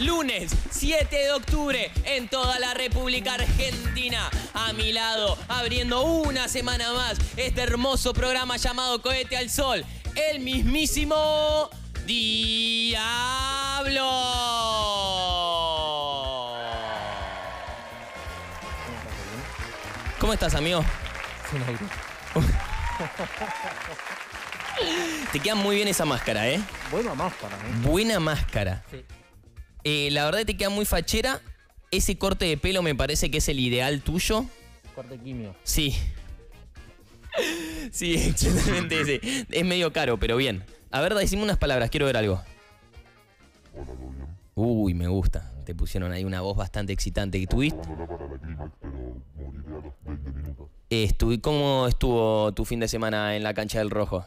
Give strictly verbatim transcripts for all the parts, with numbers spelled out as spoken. lunes siete de octubre en toda la República Argentina. A mi lado, abriendo una semana más este hermoso programa llamado Cohete al Sol, el mismísimo Diablo. ¿Cómo estás, amigo? Te queda muy bien esa máscara, ¿eh? Buena máscara, ¿eh? Buena máscara. Sí. Eh, la verdad te queda muy fachera. Ese corte de pelo me parece que es el ideal tuyo. Corte quimio. Sí. Sí, exactamente ese. Es medio caro, pero bien. A ver, decime unas palabras, quiero ver algo. Hola, ¿todo bien? Uy, me gusta. Te pusieron ahí una voz bastante excitante que tuviste. ¿Cómo estuvo tu fin de semana en la cancha del Rojo?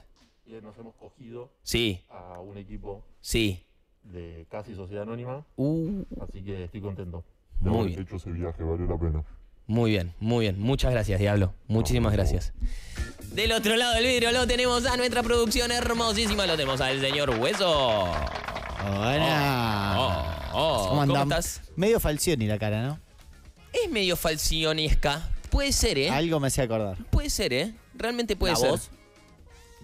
Nos hemos cogido sí. a un equipo sí. de casi Sociedad Anónima, uh. así que estoy contento. De muy bien. Hecho ese viaje, valió la pena. Muy bien, muy bien. Muchas gracias, Diablo. Muchísimas no, gracias. No. Del otro lado del vidrio lo tenemos a nuestra producción hermosísima, lo tenemos al señor Hueso. Hola. Oh, oh, oh. ¿Cómo, ¿Cómo estás? Medio falcioni la cara, ¿no? Es medio falcionisca. Puede ser, ¿eh? Algo me hace acordar. Puede ser, ¿eh? Realmente puede la ser. Voz.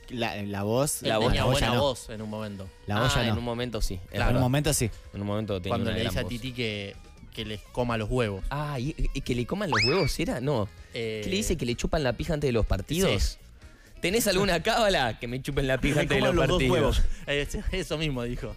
La, la voz. La voz, la buena no. voz en un momento. La voz ah, no. En un momento sí. Claro. En un momento sí. En un momento tenía cuando una le dice a Titi que, que les coma los huevos. Ah, ¿y, y que le coman los huevos era? No. Eh... ¿Qué le dice que le chupan la pija antes de los partidos? Sí. ¿Tenés alguna cábala? Que me chupen la pija antes de los, los partidos. Dos Eso mismo dijo.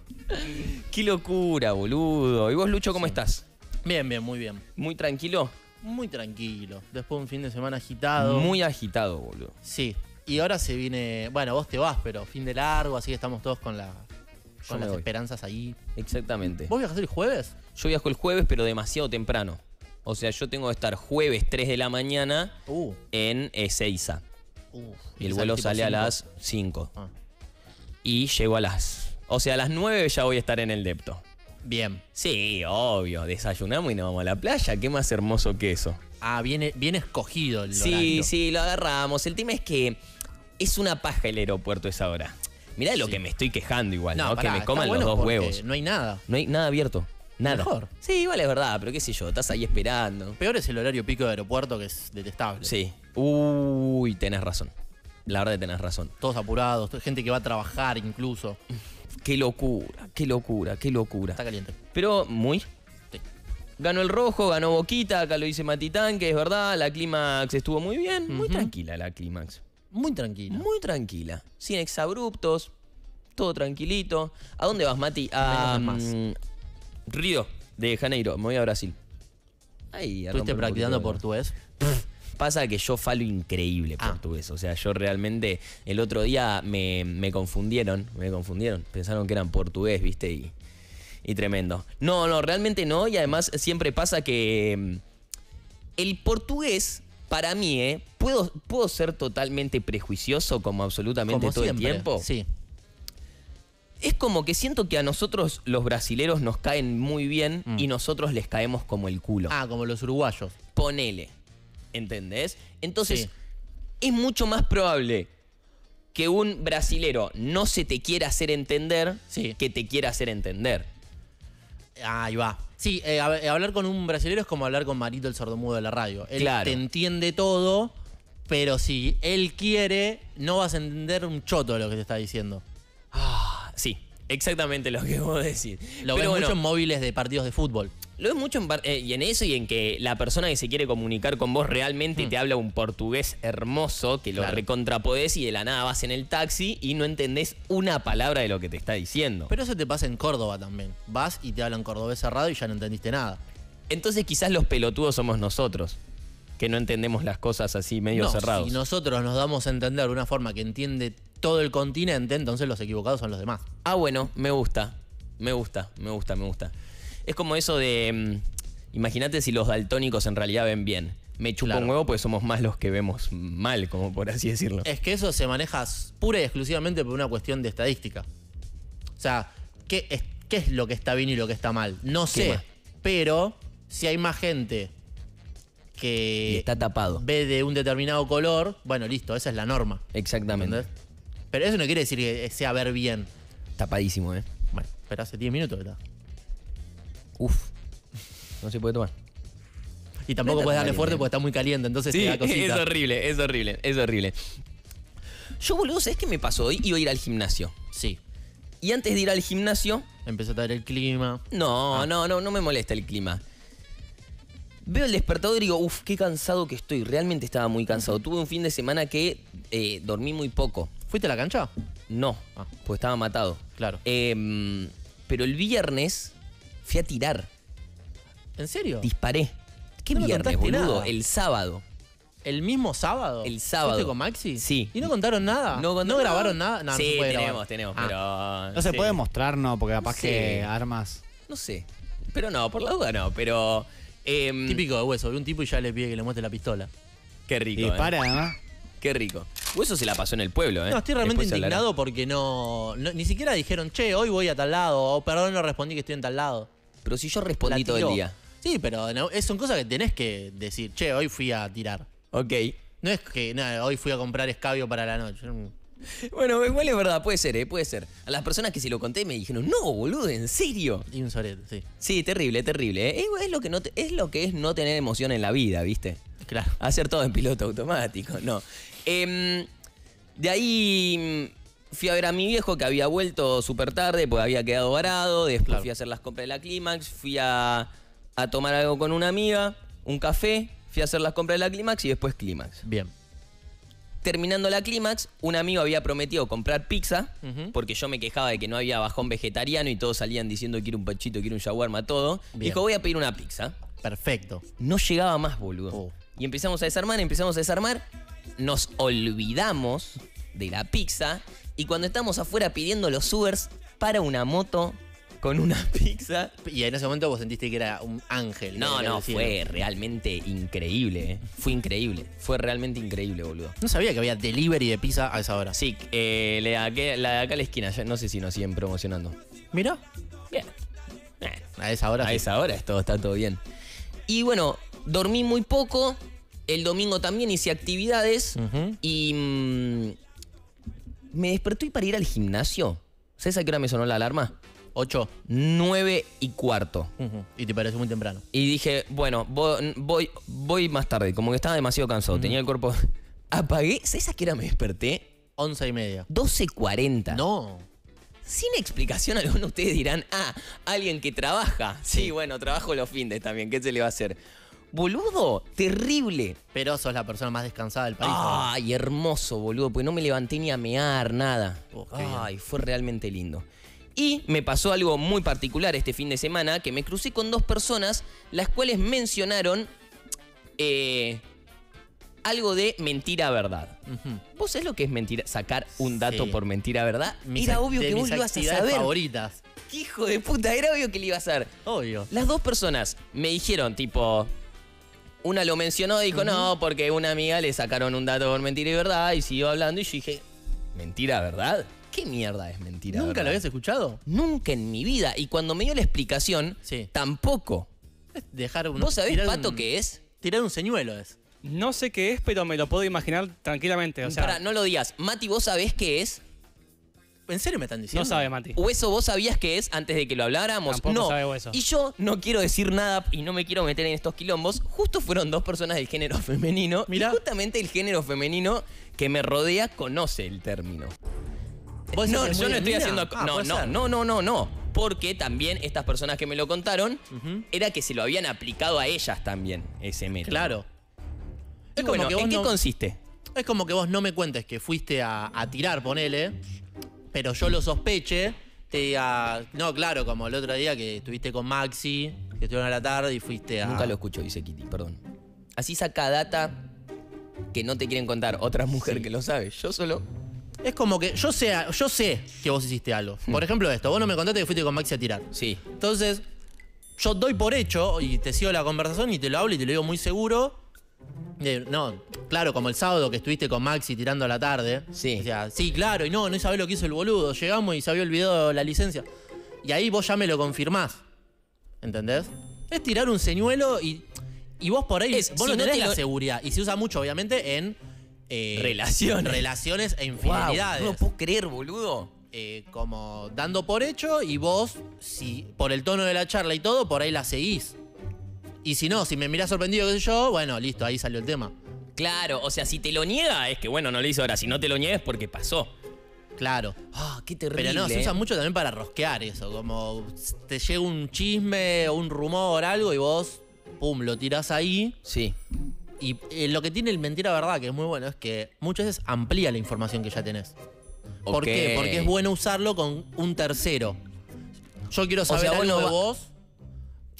Qué locura, boludo. ¿Y vos, Lucho, cómo sí. estás? Bien, bien, muy bien. ¿Muy tranquilo? Muy tranquilo. Después de un fin de semana agitado. Muy agitado, boludo. Sí. Y ahora se viene... Bueno, vos te vas, pero fin de largo, así que estamos todos con, la, con las voy. esperanzas ahí. Exactamente. ¿Vos viajas el jueves? Yo viajo el jueves, pero demasiado temprano. O sea, yo tengo que estar jueves tres de la mañana uh. en Ezeiza. Uh, y el vuelo sale cinco? A las cinco. Ah. Y llego a las... O sea, a las nueve ya voy a estar en el Depto. Bien. Sí, obvio. Desayunamos y nos vamos a la playa. ¿Qué más hermoso que eso? Ah, viene, viene escogido el horario. Sí, sí, lo agarramos. El tema es que... Es una paja el aeropuerto esa hora. Mirá lo sí. que me estoy quejando igual, ¿no? ¿no? Pará, que me coman bueno los dos huevos. No hay nada. No hay nada abierto. Nada. Mejor. Sí, igual es verdad, pero qué sé yo, estás ahí esperando. Peor es el horario pico de aeropuerto, que es detestable. Sí. Uy, tenés razón. La verdad que tenés razón. Todos apurados, gente que va a trabajar incluso. Qué locura, qué locura, qué locura. Está caliente. Pero muy... Sí. Ganó el Rojo, ganó Boquita, acá lo dice Matitán, que es verdad, la Clímax estuvo muy bien. Uh-huh. Muy tranquila la Clímax. Muy tranquila. Muy tranquila. Sin exabruptos. Todo tranquilito. ¿A dónde vas, Mati? A um, Río de Janeiro. Me voy a Brasil. Ahí, ¿estuviste practicando portugués? Pff, pasa que yo falo increíble ah. portugués. O sea, yo realmente... El otro día me, me confundieron. Me confundieron. Pensaron que eran portugués, ¿viste? Y, y tremendo. No, no, realmente no. Y además siempre pasa que... El portugués... Para mí, ¿eh? ¿Puedo, puedo ser totalmente prejuicioso como absolutamente como todo siempre. El tiempo? Sí. Es como que siento que a nosotros los brasileros nos caen muy bien mm. y nosotros les caemos como el culo. Ah, como los uruguayos. Ponele. ¿Entendés? Entonces, sí. es mucho más probable que un brasilero no se te quiera hacer entender sí. que te quiera hacer entender. Ahí va. Sí, eh, hablar con un brasilero es como hablar con Marito, el sordomudo de la radio. Él claro. te entiende todo, pero si él quiere, no vas a entender un choto de lo que te está diciendo. Ah, sí, exactamente lo que vos decís. Lo pero ves bueno, mucho en móviles de partidos de fútbol. Lo ves mucho en, eh, y en eso y en que la persona que se quiere comunicar con vos realmente hmm. te habla un portugués hermoso que lo claro. recontrapodés y de la nada vas en el taxi y no entendés una palabra de lo que te está diciendo. Pero eso te pasa en Córdoba también. Vas y te hablan cordobés cerrado y ya no entendiste nada. Entonces quizás los pelotudos somos nosotros, que no entendemos las cosas así medio no, cerrados. Si nosotros nos damos a entender de una forma que entiende todo el continente, entonces los equivocados son los demás. Ah, bueno, me gusta, me gusta, me gusta, me gusta. Es como eso de... Mmm, imagínate si los daltónicos en realidad ven bien. Me chupo claro. un huevo porque somos más los que vemos mal, como por así decirlo. Es que eso se maneja pura y exclusivamente por una cuestión de estadística. O sea, ¿qué es, qué es lo que está bien y lo que está mal? No sé, pero si hay más gente que... Y está tapado. Ve de un determinado color, bueno, listo, esa es la norma. Exactamente. ¿Entendés? Pero eso no quiere decir que sea ver bien. Tapadísimo, ¿eh? Bueno, pero hace diez minutos, ¿verdad? Uf, no se puede tomar. Y tampoco puedes darle fuerte porque está muy caliente, entonces sí, te da cosita. Es horrible, es horrible, es horrible. Yo, boludo, ¿sabés qué me pasó? Hoy iba a ir al gimnasio. Sí. Y antes de ir al gimnasio... empezó a traer el clima. No, ah. no, no, no me molesta el clima. Veo el despertador y digo, uff, qué cansado que estoy. Realmente estaba muy cansado. Tuve un fin de semana que eh, dormí muy poco. ¿Fuiste a la cancha? No, ah. porque estaba matado. Claro. Eh, pero el viernes fui a tirar. ¿En serio? Disparé. ¿Qué no viernes, boludo? Nada. El sábado. ¿El mismo sábado? El sábado. ¿Fuiste con Maxi? Sí. ¿Y no contaron nada? No, contaron ¿No grabaron nada. No, sí, no tenemos, grabar. tenemos, ah. pero... No se sí. puede mostrar, no, porque capaz no sé. que armas... No sé. Pero no, por la duda no, pero... Eh, Típico de Hueso, vi un tipo y ya le pide que le muestre la pistola. Qué rico. Y dispara, ¿no? Eh. Qué rico. Hueso se la pasó en el pueblo, ¿eh? No, estoy realmente Después indignado porque no, no... Ni siquiera dijeron, che, hoy voy a tal lado, o perdón, no respondí que estoy en tal lado. Pero si yo respondí todo el día. Sí, pero no, son cosas que tenés que decir, che, hoy fui a tirar. Ok. No es que no, hoy fui a comprar escabio para la noche. Bueno, igual es verdad, puede ser, ¿eh? Puede ser. A las personas que se lo conté me dijeron, no, boludo, ¿en serio? Y un sorete, sí. Sí, terrible, terrible. ¿eh? Es, lo que no te, es lo que es no tener emoción en la vida, ¿viste? Claro. Hacer todo en piloto automático, no. Eh, de ahí fui a ver a mi viejo que había vuelto súper tarde, porque había quedado varado. Después claro. fui a hacer las compras de la Clímax, fui a, a tomar algo con una amiga, un café. Fui a hacer las compras de la Clímax y después Clímax. Bien. Terminando la Clímax, un amigo había prometido comprar pizza, uh-huh. porque yo me quejaba de que no había bajón vegetariano y todos salían diciendo quiero un panchito, quiero un shawarma, todo. Bien. Dijo, voy a pedir una pizza. Perfecto. No llegaba más, boludo. Oh. Y empezamos a desarmar, empezamos a desarmar. Nos olvidamos de la pizza. Y cuando estamos afuera pidiendo los Ubers, para una moto... con una pizza. Y en ese momento vos sentiste que era un ángel. No, no, fue realmente increíble. ¿eh? Fue increíble. Fue realmente increíble, boludo. No sabía que había delivery de pizza a esa hora. Sí, eh, la, que, la de acá a la esquina. No sé si nos siguen promocionando. Mirá. Bien. Eh, a esa hora. A sí. esa hora todo, está todo bien. Y bueno, dormí muy poco. El domingo también hice actividades. Uh-huh. Y mmm, me desperté para ir al gimnasio. ¿Sabes a qué hora me sonó la alarma? ocho. nueve y cuarto. Uh-huh. Y te pareció muy temprano. Y dije, bueno, voy, voy, voy más tarde. Como que estaba demasiado cansado. Uh-huh. Tenía el cuerpo... Apagué. ¿Sabes a qué hora me desperté? once y media. doce cuarenta. No. Sin explicación alguna ustedes dirán, ah, alguien que trabaja. Sí, sí, bueno, trabajo los fines también. ¿Qué se le va a hacer? Boludo, terrible. Pero sos la persona más descansada del país. Ay, ¿no? Hermoso, boludo. Porque no me levanté ni a mear, nada. Oh, Ay, bien. Fue realmente lindo. Y me pasó algo muy particular este fin de semana, que me crucé con dos personas, las cuales mencionaron eh, algo de mentira-verdad. Uh-huh. ¿Vos sabés lo que es mentira? Sacar un dato sí. por mentira-verdad. Era obvio que vos lo ibas a saber. Favoritas. ¡Qué hijo de puta! Era obvio que le iba a hacer. Obvio. Las dos personas me dijeron, tipo... Una lo mencionó y dijo, uh-huh. no, porque una amiga le sacaron un dato por mentira y verdad, y siguió hablando, y yo dije, ¿mentira-verdad? ¿Qué mierda es mentira? ¿Nunca ¿verdad? lo habías escuchado? Nunca en mi vida. Y cuando me dio la explicación, sí. tampoco. Dejar un, ¿Vos sabés, Pato, un, qué es? Tirar un señuelo es. No sé qué es, pero me lo puedo imaginar tranquilamente. O sea, Pará, no lo digas. Mati, ¿vos sabés qué es? ¿En serio me están diciendo? No sabe, Mati. Hueso, ¿vos sabías qué es antes de que lo habláramos? Tampoco no. sabe Hueso. Y yo no quiero decir nada y no me quiero meter en estos quilombos. Justo fueron dos personas del género femenino. Mirá. Y justamente el género femenino que me rodea conoce el término. No, yo no estoy mina? haciendo... Ah, no, no, no, no, no, no. Porque también estas personas que me lo contaron uh-huh. era que se lo habían aplicado a ellas también, ese método. Claro. Es bueno, ¿en qué no... consiste? Es como que vos no me cuentes que fuiste a, a tirar, ponele, pero yo lo sospeche, te diga... No, claro, como el otro día que estuviste con Maxi, que estuvieron a la tarde y fuiste a... Nunca lo escucho, dice Kitty, perdón. Así saca data que no te quieren contar otra mujer sí. que lo sabe. Yo solo... Es como que yo sé, yo sé que vos hiciste algo. Por ejemplo esto, vos no me contaste que fuiste con Maxi a tirar. Sí. Entonces, yo doy por hecho y te sigo la conversación y te lo hablo y te lo digo muy seguro. Eh, no, claro, como el sábado que estuviste con Maxi tirando a la tarde. Sí. O sea, sí, claro, y no, no sabés lo que hizo el boludo. Llegamos y se había olvidado la licencia. Y ahí vos ya me lo confirmás. ¿Entendés? Es tirar un señuelo y, y vos por ahí... Es, vos si no tenés no te lo... la seguridad. Y se usa mucho, obviamente, en... Eh, relaciones. Relaciones e infidelidades. Wow, no lo puedo creer, boludo. eh, como dando por hecho y vos, si por el tono de la charla y todo, por ahí la seguís. Y si no, si me mirás sorprendido, qué sé yo, bueno, listo, ahí salió el tema. Claro, o sea, si te lo niega es que bueno, no le hizo ahora. Si no te lo niegas es porque pasó. Claro. Ah, oh, qué terrible. Pero no, se usa mucho también para rosquear eso. Como te llega un chisme o un rumor, algo, y vos, pum, lo tirás ahí. Sí. Y eh, lo que tiene el mentira verdad, que es muy bueno, es que muchas veces amplía la información que ya tenés. Okay. ¿Por qué? Porque es bueno usarlo con un tercero. Yo quiero saber, o sea, algo no de vos.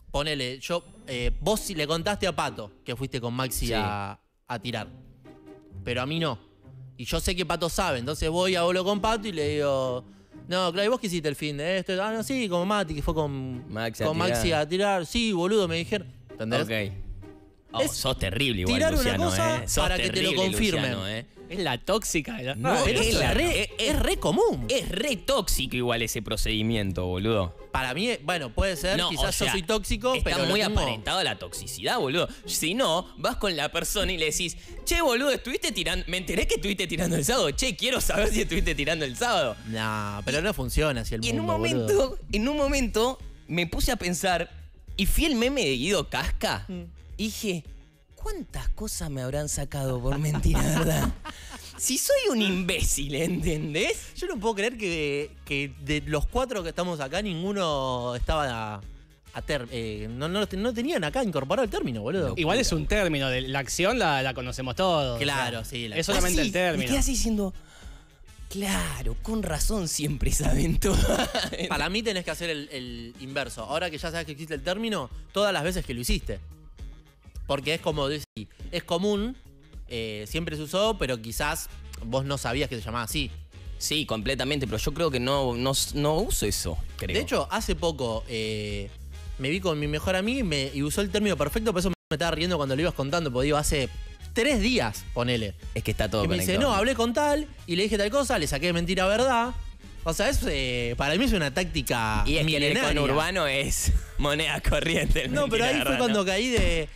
Ponele, yo, eh, vos si le contaste a Pato que fuiste con Maxi, sí, a, a tirar, pero a mí no. Y yo sé que Pato sabe, entonces voy, hablo con Pato y le digo... No, claro, ¿y vos qué hiciste el fin de esto? Ah, no, sí, como Mati, que fue con Maxi, con a, Maxi tirar. a tirar. Sí, boludo, me dijeron. ¿Entendés? Ok. Oh, sos terrible igual, tirar Luciano, una cosa, eh. para que te lo confirmen. Luciano, eh. Es la tóxica. De la... No, no, pero es, la re, es, es re común. Es re tóxico igual ese procedimiento, boludo. Para mí, bueno, puede ser, no, quizás o sea, yo soy tóxico, está pero está muy tengo... aparentada la toxicidad, boludo. Si no, vas con la persona y le decís, che, boludo, estuviste tirando... Me enteré que estuviste tirando el sábado. Che, quiero saber si estuviste tirando el sábado. No, pero no funciona así el y mundo, en un momento, boludo. En un momento me puse a pensar, y fui el meme de Guido Casca... Mm. Dije, ¿cuántas cosas me habrán sacado por mentira, verdad? Si soy un imbécil, ¿entendés? Yo no puedo creer que, que de los cuatro que estamos acá, ninguno estaba a, a ter, eh, no, no, no tenían acá incorporado el término, boludo. Locura. Igual es un término, de, la acción la, la conocemos todos. Claro, o sea, sí. La es solamente así, el término. ¿Qué haces diciendo? Claro, con razón siempre saben todo. Para mí tenés que hacer el, el inverso. Ahora que ya sabes que existe el término, todas las veces que lo hiciste. Porque es como decir, es común, eh, siempre se usó, pero quizás vos no sabías que se llamaba así. Sí, completamente, pero yo creo que no, no, no uso eso, creo. De hecho, hace poco eh, me vi con mi mejor amigo y, me, y usó el término perfecto, por eso me estaba riendo cuando lo ibas contando, porque digo, hace tres días, ponele. Es que está todo conectado. Y me dice, no, hablé con tal, y le dije tal cosa, le saqué mentira verdad. O sea, es, eh, para mí es una táctica milenaria. Y es que el conurbano es moneda corriente. No, pero ahí fue cuando caí de...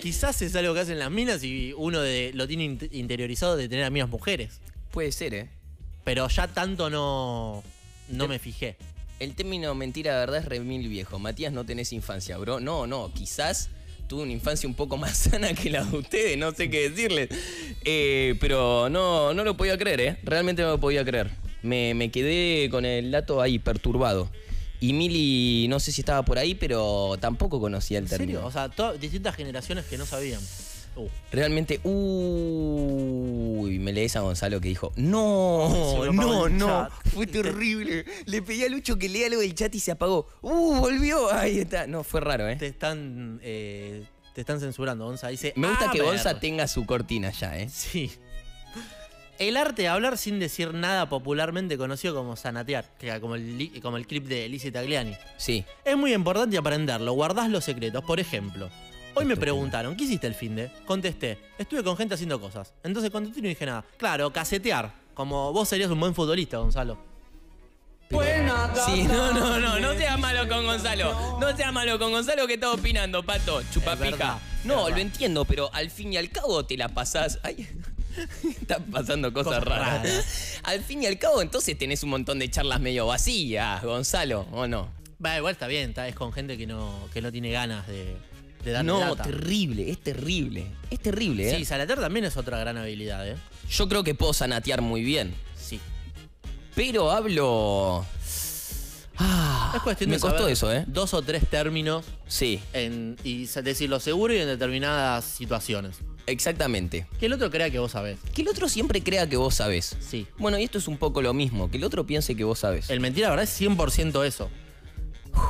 Quizás es algo que hacen las minas y uno de, lo tiene interiorizado de tener amigas mujeres. Puede ser, ¿eh? Pero ya tanto no, no el, me fijé. El término mentira de verdad es re mil viejo. Matías, no tenés infancia, bro. No, no, quizás tuve una infancia un poco más sana que la de ustedes. No sé qué decirles. Eh, pero no, no lo podía creer, ¿eh? Realmente no lo podía creer. Me, me quedé con el dato ahí, perturbado. Y Milly, no sé si estaba por ahí, pero tampoco conocía el término. ¿En serio? O sea, todas, distintas generaciones que no sabían. Uh. Realmente, uy, me lees a Gonzalo que dijo, no, no, no, fue terrible. Le pedí a Lucho que lea algo del chat y se apagó. Uh, volvió, ahí está. No, fue raro, ¿eh? Te están, eh, te están censurando, Gonza. Dice, me gusta que Gonza tenga su cortina ya, ¿eh? Sí. El arte de hablar sin decir nada, popularmente conocido como zanatear, como el, como el clip de Lizzie Tagliani. Sí. Es muy importante aprenderlo, guardás los secretos. Por ejemplo, hoy me preguntaron, ¿qué hiciste el finde? Contesté, estuve con gente haciendo cosas. Entonces contesté y no dije nada. Claro, casetear, como vos serías un buen futbolista, Gonzalo. Buena. Sí, no, no, no, no seas malo con Gonzalo. No seas malo con Gonzalo que está opinando, Pato, chupapija. No, lo entiendo, pero al fin y al cabo te la pasás... Ay. Están pasando cosas, cosas raras. raras. Al fin y al cabo, entonces tenés un montón de charlas medio vacías, Gonzalo, ¿o no? Va, igual está bien, está, es con gente que no, que no tiene ganas de, de dar no, data. terrible, es terrible. Es terrible, ¿eh? Sí, zanatear también es otra gran habilidad, ¿eh? Yo creo que puedo zanatear muy bien. Sí. Pero hablo... Ah, es cuestión de me costó saber eso, ¿eh? Dos o tres términos. Sí. En, y decirlo seguro y en determinadas situaciones. Exactamente. Que el otro crea que vos sabés. Que el otro siempre crea que vos sabés. Sí. Bueno, y esto es un poco lo mismo. Que el otro piense que vos sabés. El mentira, la verdad, es cien por ciento eso. Uf,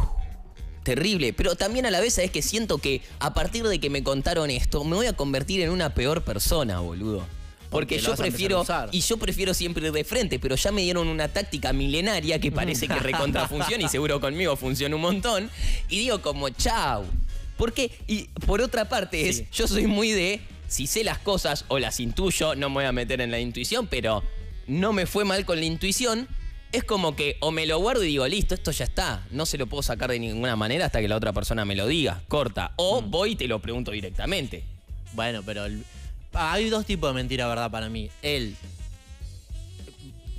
terrible. Pero también a la vez es que siento que a partir de que me contaron esto, me voy a convertir en una peor persona, boludo. Porque, Porque yo prefiero... Y yo prefiero siempre ir de frente. Pero ya me dieron una táctica milenaria que parece que recontra funciona. Y seguro conmigo funciona un montón. Y digo como, chau. Porque, y por otra parte, es sí. Yo soy muy de... Si sé las cosas o las intuyo, no me voy a meter en la intuición, pero no me fue mal con la intuición. Es como que o me lo guardo y digo, listo, esto ya está. No se lo puedo sacar de ninguna manera hasta que la otra persona me lo diga. Corta. O mm. voy y te lo pregunto directamente. Bueno, pero el... hay dos tipos de mentira, ¿verdad? Para mí. El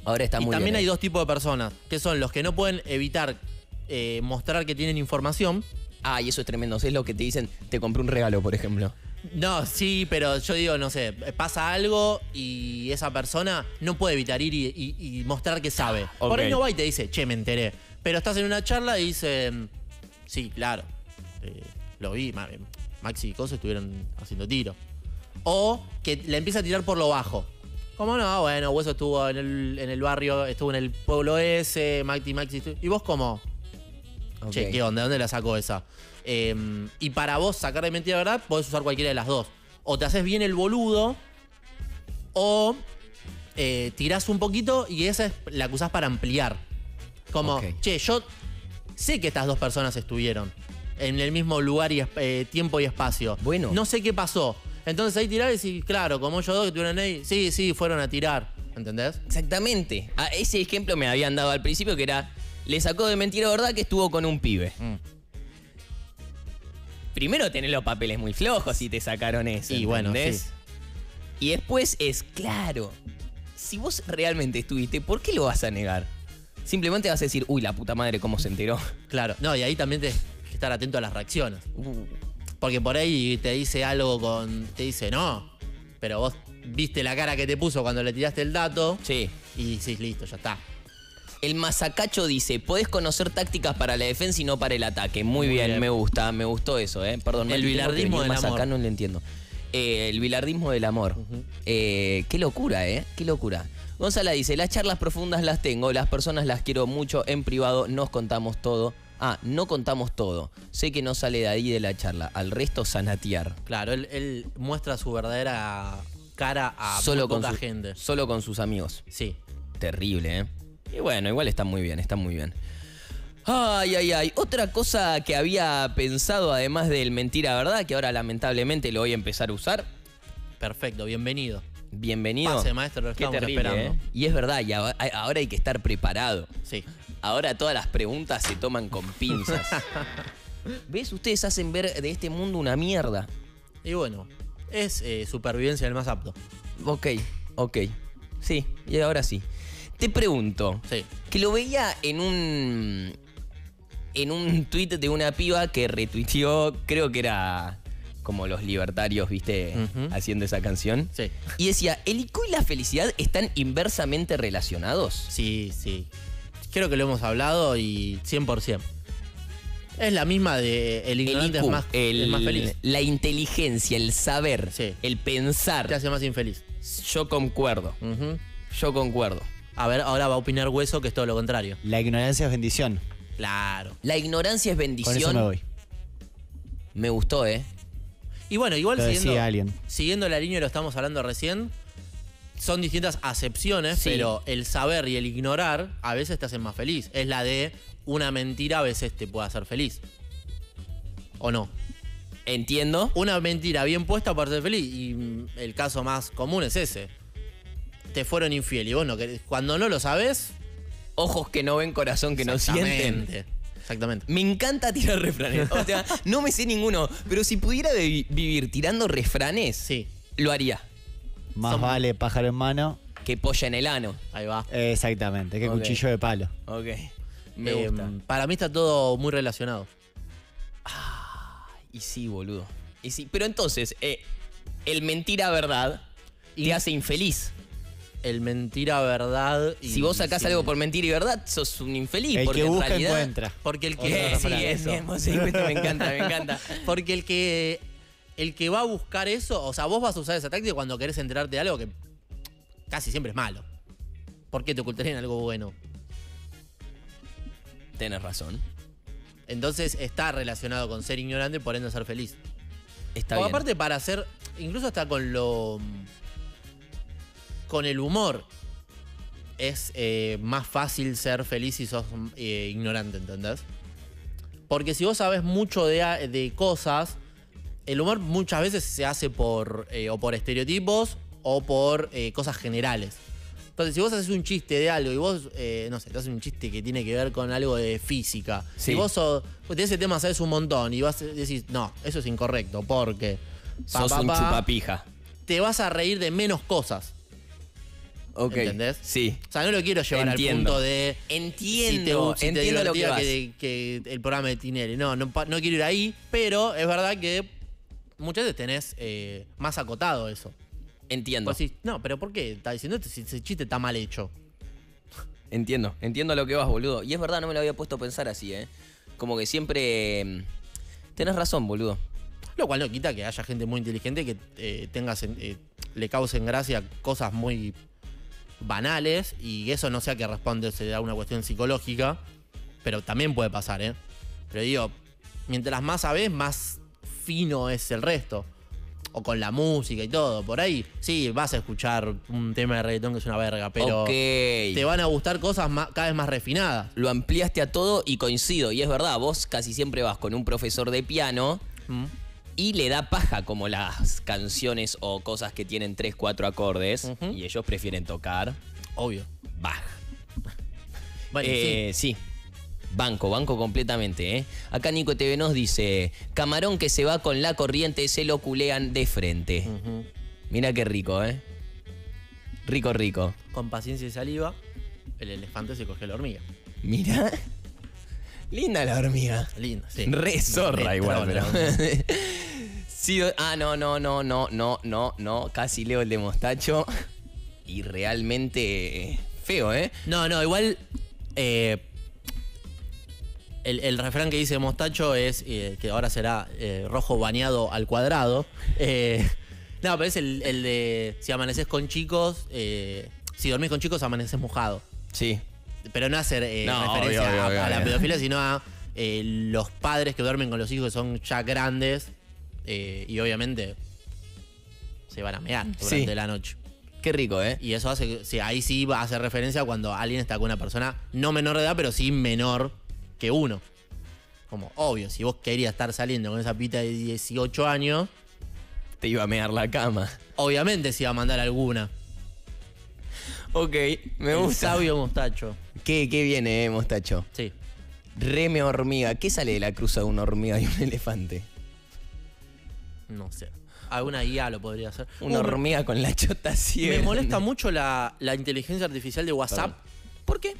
Ahora está muy bien. Y también hay dos tipos de personas, que son los que no pueden evitar eh, mostrar que tienen información. Ah, y eso es tremendo. Es lo que te dicen, te compré un regalo, por ejemplo. No, sí, pero yo digo, no sé, pasa algo y esa persona no puede evitar ir y, y, y mostrar que sabe. Okay. Por ahí no va y te dice, che, me enteré. Pero estás en una charla y dice, sí, claro, eh, lo vi, Maxi y Coso estuvieron haciendo tiro. O que le empieza a tirar por lo bajo. ¿Cómo no? Bueno, Hueso estuvo en el, en el barrio, estuvo en el pueblo ese, Maxi, Maxi. ¿Y vos cómo? Okay. Che, ¿qué onda? ¿Dónde la sacó esa? Eh, y para vos sacar de mentira verdad, podés usar cualquiera de las dos. O te haces bien el boludo, o eh, tirás un poquito y esa es la que usás para ampliar. Como, okay, che, yo sé que estas dos personas estuvieron en el mismo lugar y eh, tiempo y espacio. Bueno. No sé qué pasó. Entonces ahí tirás y decís, claro, como ellos dos que estuvieron ahí, sí, sí, fueron a tirar. ¿Entendés? Exactamente. A ese ejemplo me habían dado al principio que era, le sacó de mentira verdad que estuvo con un pibe. Mm. Primero tenés los papeles muy flojos si te sacaron eso, y ¿entendés? Bueno, sí. Y después es, claro, si vos realmente estuviste, ¿por qué lo vas a negar? Simplemente vas a decir, uy, la puta madre, ¿cómo se enteró? Claro, no, y ahí también tenés que estar atento a las reacciones. Uh. Porque por ahí te dice algo con... Te dice, no, pero vos viste la cara que te puso cuando le tiraste el dato. Sí. Y decís, listo, ya está. El Masacacho dice, podés conocer tácticas para la defensa y no para el ataque. Muy, Muy bien, bien, me gusta, me gustó eso, ¿eh? Perdón, el bilardismo del amor. Acá no lo entiendo. Eh, el bilardismo del amor. Uh-huh. eh, qué locura, ¿eh? Qué locura. Gonzalo dice, las charlas profundas las tengo, las personas las quiero mucho, en privado nos contamos todo. Ah, no contamos todo. Sé que no sale de ahí de la charla, al resto sanatear. Claro, él, él muestra su verdadera cara a solo poca con su, gente. Solo con sus amigos. Sí. Terrible, ¿eh? Y bueno, igual está muy bien, está muy bien. Ay, ay, ay. Otra cosa que había pensado, además del mentira verdad, que ahora lamentablemente lo voy a empezar a usar. Perfecto, bienvenido. Bienvenido. Pase, maestro, lo estamos esperando. ¿Eh? Y es verdad, y ahora hay que estar preparado. Sí. Ahora todas las preguntas se toman con pinzas. ¿Ves? Ustedes hacen ver de este mundo una mierda. Y bueno, es eh, supervivencia del más apto. Ok, ok. Sí, y ahora sí. Te pregunto, sí, que lo veía en un en un tweet de una piba que retuiteó, creo que era como los libertarios, viste, uh-huh, haciendo esa canción. Sí. Y decía, el I Q y la felicidad están inversamente relacionados. Sí, sí. Creo que lo hemos hablado y cien por ciento. Es la misma de el ignorante el I Q, es, más, el, es más feliz. La inteligencia, el saber, sí, el pensar. Te hace más infeliz. Yo concuerdo. Uh-huh. Yo concuerdo. A ver, ahora va a opinar Hueso, que es todo lo contrario. La ignorancia es bendición. Claro. La ignorancia es bendición. Con eso me voy. Me gustó, ¿eh? Y bueno, igual lo siguiendo, decía alguien. Siguiendo la línea que lo estamos hablando recién, son distintas acepciones, sí, pero el saber y el ignorar a veces te hacen más feliz. Es la de una mentira a veces te puede hacer feliz. ¿O no? Entiendo. Una mentira bien puesta para ser feliz. Y el caso más común es ese. Te fueron infiel y vos no querés. Cuando no lo sabés, ojos que no ven, corazón que no sienten. Exactamente. Me encanta tirar refranes. O sea, no me sé ninguno, pero si pudiera vivir tirando refranes, sí, lo haría. Más Som- vale pájaro en mano que polla en el ano. Ahí va. Exactamente, que okay, cuchillo de palo. Ok. Me eh, gusta. Para mí está todo muy relacionado. Ah, y sí, boludo. Y sí. Pero entonces, eh, el mentira verdad y... te hace infeliz. El mentira, verdad... Y si vos sacás sí, algo por mentira y verdad, sos un infeliz. El porque que busca, en realidad, encuentra. Porque el que... Sí, eso. Es, me encanta, me encanta. Porque el que... El que va a buscar eso... O sea, vos vas a usar esa táctica cuando querés enterarte de algo que... Casi siempre es malo. ¿Por qué te ocultarían algo bueno? Tenés razón. Entonces está relacionado con ser ignorante y por ende ser feliz. Está o bien. Aparte para ser... Incluso hasta con lo... Con el humor es eh, más fácil ser feliz si sos eh, ignorante, ¿entendés? Porque si vos sabés mucho de, de cosas, el humor muchas veces se hace por eh, o por estereotipos o por eh, cosas generales. Entonces, si vos haces un chiste de algo y vos, eh, no sé, te haces un chiste que tiene que ver con algo de física, sí, y vos sos, de ese tema sabés un montón y vas a decir, no, eso es incorrecto porque... Pa, sos pa, pa, un chupapija. Te vas a reír de menos cosas. Ok. ¿Entendés? Sí. O sea, no lo quiero llevar entiendo. al punto de... Entiendo. Si te, si entiendo te lo que, vas. que que el programa de Tinelli. No, no, no quiero ir ahí, pero es verdad que muchas veces tenés eh, más acotado eso. Entiendo. Vos decís, no, pero ¿por qué está diciendo esto si ese chiste está mal hecho? Entiendo. Entiendo lo que vas, boludo. Y es verdad, no me lo había puesto a pensar así, ¿eh? Como que siempre... Eh, tenés razón, boludo. Lo cual no quita que haya gente muy inteligente que eh, tengas, eh, le causen gracia cosas muy banales y eso no sea que responde a una cuestión psicológica, pero también puede pasar, ¿eh? Pero digo, mientras más sabes, más fino es el resto. O con la música y todo, por ahí sí, vas a escuchar un tema de reggaetón que es una verga, pero okay. te van a gustar cosas más, cada vez más refinadas. Lo ampliaste a todo y coincido, y es verdad, vos casi siempre vas con un profesor de piano... Mm. Y le da paja como las canciones o cosas que tienen tres, cuatro acordes. Uh-huh. Y ellos prefieren tocar. Obvio. Bach. Bueno, eh, sí. sí. Banco, banco completamente, ¿eh? Acá Nico T V nos dice: camarón que se va con la corriente se lo culean de frente. Uh-huh. Mira qué rico, ¿eh? Rico, rico. Con paciencia y saliva, el elefante se coge la hormiga. Mira. Linda la hormiga. Linda, sí. Re zorra re igual, pero... sí, ah, no, no, no, no, no, no, no. Casi leo el de Mostacho. Y realmente feo, ¿eh? No, no, igual... Eh, el, el refrán que dice Mostacho es... Eh, que ahora será eh, rojo bañado al cuadrado. Eh, no, pero es el, el de... Si amaneces con chicos... Eh, si dormís con chicos, amaneces mojado. Sí. Pero no hacer eh, no, referencia obvio, obvio, a, obvio, a la pedofilia, sino a eh, los padres que duermen con los hijos que son ya grandes eh, y obviamente se van a mear durante sí. la noche. Qué rico, ¿eh? Y eso hace que... Sí, ahí sí va a hacer referencia cuando alguien está con una persona no menor de edad, pero sí menor que uno. Como, obvio, si vos querías estar saliendo con esa pita de dieciocho años... Te iba a mear la cama. Obviamente se iba a mandar alguna. Ok, me gusta. El sabio Mostacho. ¿Qué, qué viene, eh, Mostacho? Sí. Reme hormiga. ¿Qué sale de la cruza de una hormiga y un elefante? No sé. Alguna guía lo podría hacer. Una Uy, hormiga con la chota ciega. Me molesta mucho la, la inteligencia artificial de WhatsApp. Perdón. ¿Por qué?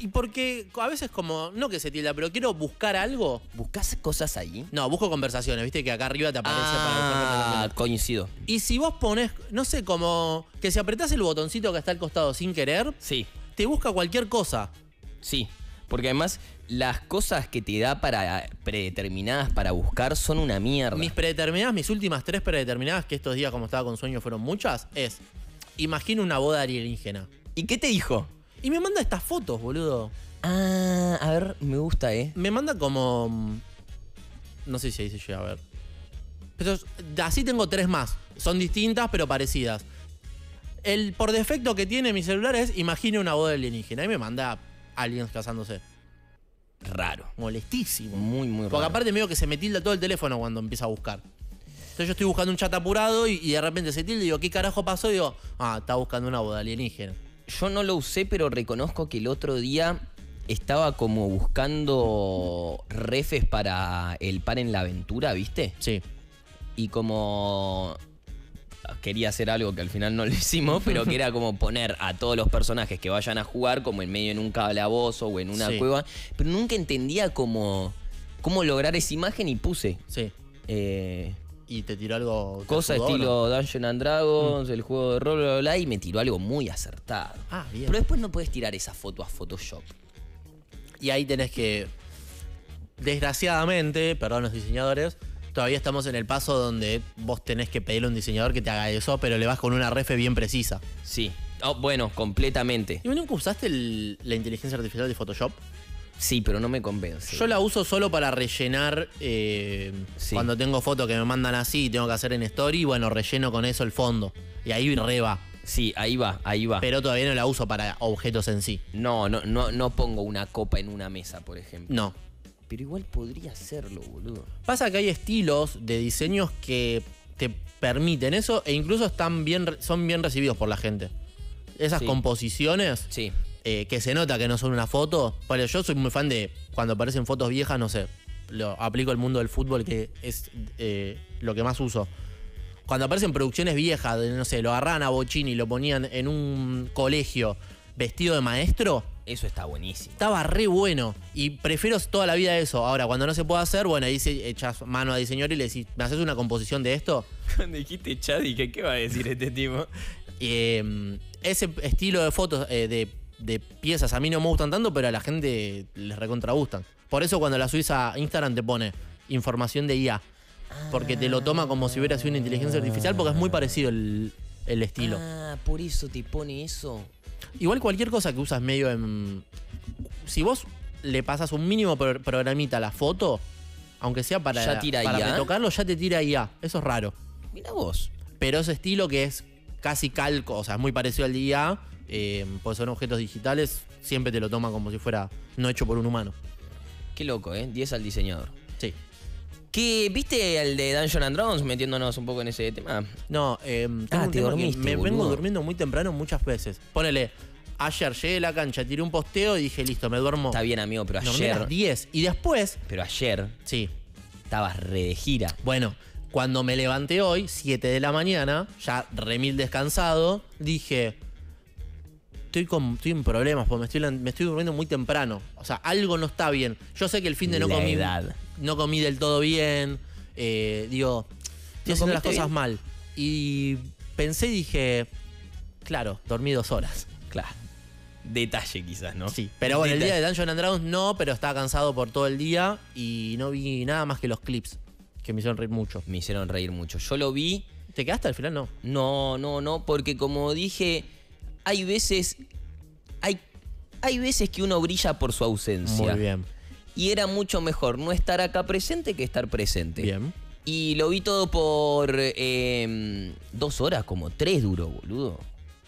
Y porque a veces como, no que se tilda, pero quiero buscar algo. ¿Buscás cosas ahí? No, busco conversaciones, viste que acá arriba te aparece. Ah, para... coincido. Y si vos ponés, no sé, como que si apretás el botoncito que está al costado sin querer, sí. te busca cualquier cosa. Sí, porque además las cosas que te da para predeterminadas para buscar son una mierda. Mis predeterminadas, mis últimas tres predeterminadas, que estos días como estaba con sueño fueron muchas, es, imagino una boda alienígena. ¿Y qué te dijo? Y me manda estas fotos, boludo. Ah, a ver, me gusta, eh. Me manda como... No sé si ahí se llega a ver. Pero así tengo tres más. Son distintas, pero parecidas. El por defecto que tiene mi celular es... Imagina una boda alienígena. Y me manda aliens casándose. Raro. Molestísimo. Muy, muy raro. Porque aparte me veo que se me tilda todo el teléfono cuando empieza a buscar. Entonces yo estoy buscando un chat apurado y, y de repente se tilda y digo... ¿Qué carajo pasó? Y digo... Ah, está buscando una boda alienígena. Yo no lo usé, pero reconozco que el otro día estaba como buscando refes para el pan en la aventura, ¿viste? Sí. Y como quería hacer algo que al final no lo hicimos, pero que era como poner a todos los personajes que vayan a jugar como en medio en un calabozo o en una sí. cueva. Pero nunca entendía cómo, cómo lograr esa imagen y puse. Sí. Eh... Y te tiró algo... Cosa ayudó, estilo ¿no? Dungeon and Dragons, mm. el juego de rol, bla, bla, bla, y me tiró algo muy acertado. Ah, bien. Pero después no puedes tirar esa foto a Photoshop. Y ahí tenés que... Desgraciadamente, perdón los diseñadores, todavía estamos en el paso donde vos tenés que pedirle a un diseñador que te haga eso, pero le vas con una refe bien precisa. Sí. Oh, bueno, completamente. ¿Y nunca usaste el, la inteligencia artificial de Photoshop? Sí, pero no me convence. Yo la uso solo para rellenar eh, sí. cuando tengo fotos que me mandan así y tengo que hacer en story. Bueno, relleno con eso el fondo. Y ahí re va. Sí, ahí va, ahí va. Pero todavía no la uso para objetos en sí. No, no, no, no pongo una copa en una mesa, por ejemplo. No. Pero igual podría hacerlo, boludo. Pasa que hay estilos de diseños que te permiten eso e incluso están bien, son bien recibidos por la gente. Esas sí. composiciones... Sí. Eh, que se nota que no son una foto. Bueno, yo soy muy fan de cuando aparecen fotos viejas, no sé. Lo aplico al mundo del fútbol, que es eh, lo que más uso. cuando aparecen producciones viejas, no sé, lo agarraban a Bochini y lo ponían en un colegio vestido de maestro. Eso está buenísimo. Estaba re bueno. Y prefiero toda la vida eso. Ahora, cuando no se puede hacer, bueno, ahí se echas mano a diseñador y le decís, ¿me haces una composición de esto? Cuando dijiste Chad, dije, ¿qué va a decir este tipo? Eh, ese estilo de fotos, eh, de, de piezas, a mí no me gustan tanto, pero a la gente les recontra gustan. Por eso cuando la subís a Instagram te pone información de I A. Porque te lo toma como si hubiera sido una inteligencia artificial, porque es muy parecido el, el estilo. Ah, por eso te pone eso. Igual cualquier cosa que usas medio en... Si vos le pasas un mínimo pro programita a la foto, aunque sea para, ya tira para I A. Retocarlo, ya te tira I A. Eso es raro. Mirá vos. Pero ese estilo que es casi calco, o sea, es muy parecido al de I A, eh, pues son objetos digitales, siempre te lo toma como si fuera no hecho por un humano. Qué loco, ¿eh? diez al diseñador. Sí. ¿Qué, ¿Viste el de Dungeon and Dragons metiéndonos un poco en ese tema? No, eh, ah, te dormiste, me boludo. vengo durmiendo muy temprano muchas veces. Ponele, ayer llegué a la cancha, tiré un posteo y dije, listo, me duermo. Está bien, amigo, pero ayer... No, a las diez. Y después... Pero ayer... Sí. Estabas re de gira. Bueno, cuando me levanté hoy, siete de la mañana, ya remil descansado, dije... Estoy, con, estoy en problemas porque me estoy, me estoy durmiendo muy temprano. O sea, algo no está bien. Yo sé que el fin de no la comí. Edad. No comí del todo bien. Eh, digo, estoy no haciendo las cosas bien. mal. Y pensé y dije, claro, dormí dos horas. Claro. Detalle quizás, ¿no? Sí. Pero bueno, Detalle. el día de Dungeon and Dragons no, pero estaba cansado por todo el día y no vi nada más que los clips que me hicieron reír mucho. Me hicieron reír mucho. Yo lo vi. ¿Te quedaste al final? No. No, no, no, porque como dije... Hay veces, hay, hay veces que uno brilla por su ausencia. Muy bien. Y era mucho mejor no estar acá presente que estar presente. Bien. Y lo vi todo por eh, dos horas, como tres duró, boludo.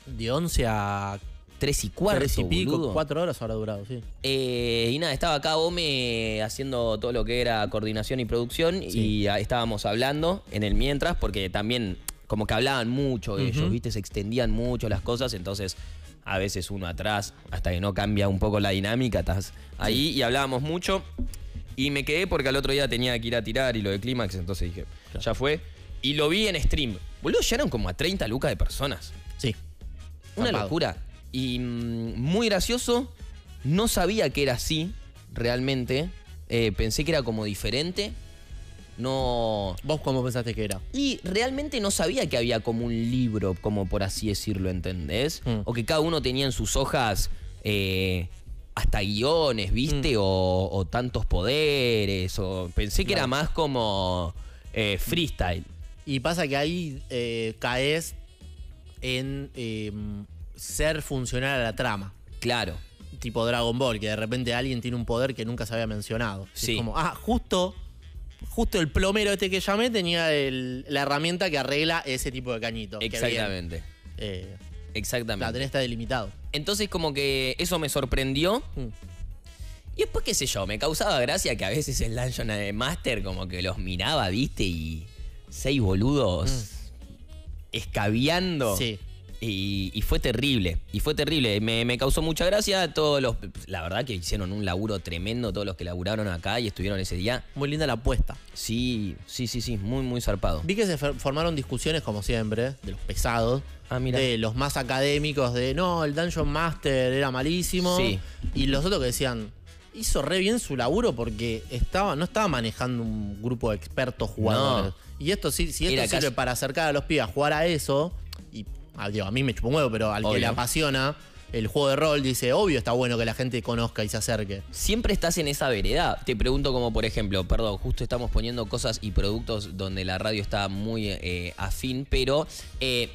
De once a tres y cuarto, tres y pico, boludo. Cuatro horas habrá durado, sí. Eh, y nada, estaba acá Ome haciendo todo lo que era coordinación y producción. Sí. Y estábamos hablando en el mientras, porque también... Como que hablaban mucho uh-huh. ellos, ¿viste? Se extendían mucho las cosas, entonces a veces uno atrás, hasta que no cambia un poco la dinámica, estás ahí sí. y hablábamos mucho. Y me quedé porque al otro día tenía que ir a tirar y lo de Clímax, entonces dije, claro. ya fue. Y lo vi en stream. Boludo, llegaron como a treinta lucas de personas. Sí. Una Zampado. locura. Y mmm, muy gracioso. No sabía que era así, realmente. Eh, pensé que era como diferente. No. ¿Vos cómo pensaste que era? Y realmente no sabía que había como un libro, como por así decirlo, ¿entendés? Mm. O que cada uno tenía en sus hojas eh, hasta guiones, ¿viste? Mm. O, o tantos poderes. O pensé que claro. era más como eh, freestyle. Y pasa que ahí eh, caes en eh, ser funcional a la trama. Claro. Tipo Dragon Ball, que de repente alguien tiene un poder que nunca se había mencionado. Sí. Es como, ah, justo... Justo el plomero este que llamé tenía el, la herramienta que arregla ese tipo de cañito. Exactamente. Que había, eh, Exactamente. La tenés está delimitado. Entonces como que eso me sorprendió. Mm. Y después, qué sé yo, me causaba gracia que a veces el Dungeon Master como que los miraba, ¿viste? Y seis boludos mm. escabeando. Sí. Y, y fue terrible, y fue terrible. Me, me causó mucha gracia. Todos los, la verdad que hicieron un laburo tremendo todos los que laburaron acá y estuvieron ese día. Muy linda la apuesta. Sí, sí, sí, sí, muy, muy zarpado. Vi que se formaron discusiones, como siempre, de los pesados. Ah, mirá. De los más académicos, de no, el Dungeon Master era malísimo. Sí. Y los otros que decían, hizo re bien su laburo porque estaba, no estaba manejando un grupo de expertos jugadores. No. Y esto sí, si esto era sirve casi... para acercar a los pibes a jugar a eso... y Ah, digo, a mí me chupa un huevo, pero al obvio. que le apasiona el juego de rol dice, obvio está bueno que la gente conozca y se acerque. Siempre estás en esa vereda. Te pregunto como, por ejemplo, perdón, justo estamos poniendo cosas y productos donde la radio está muy eh, afín, pero eh,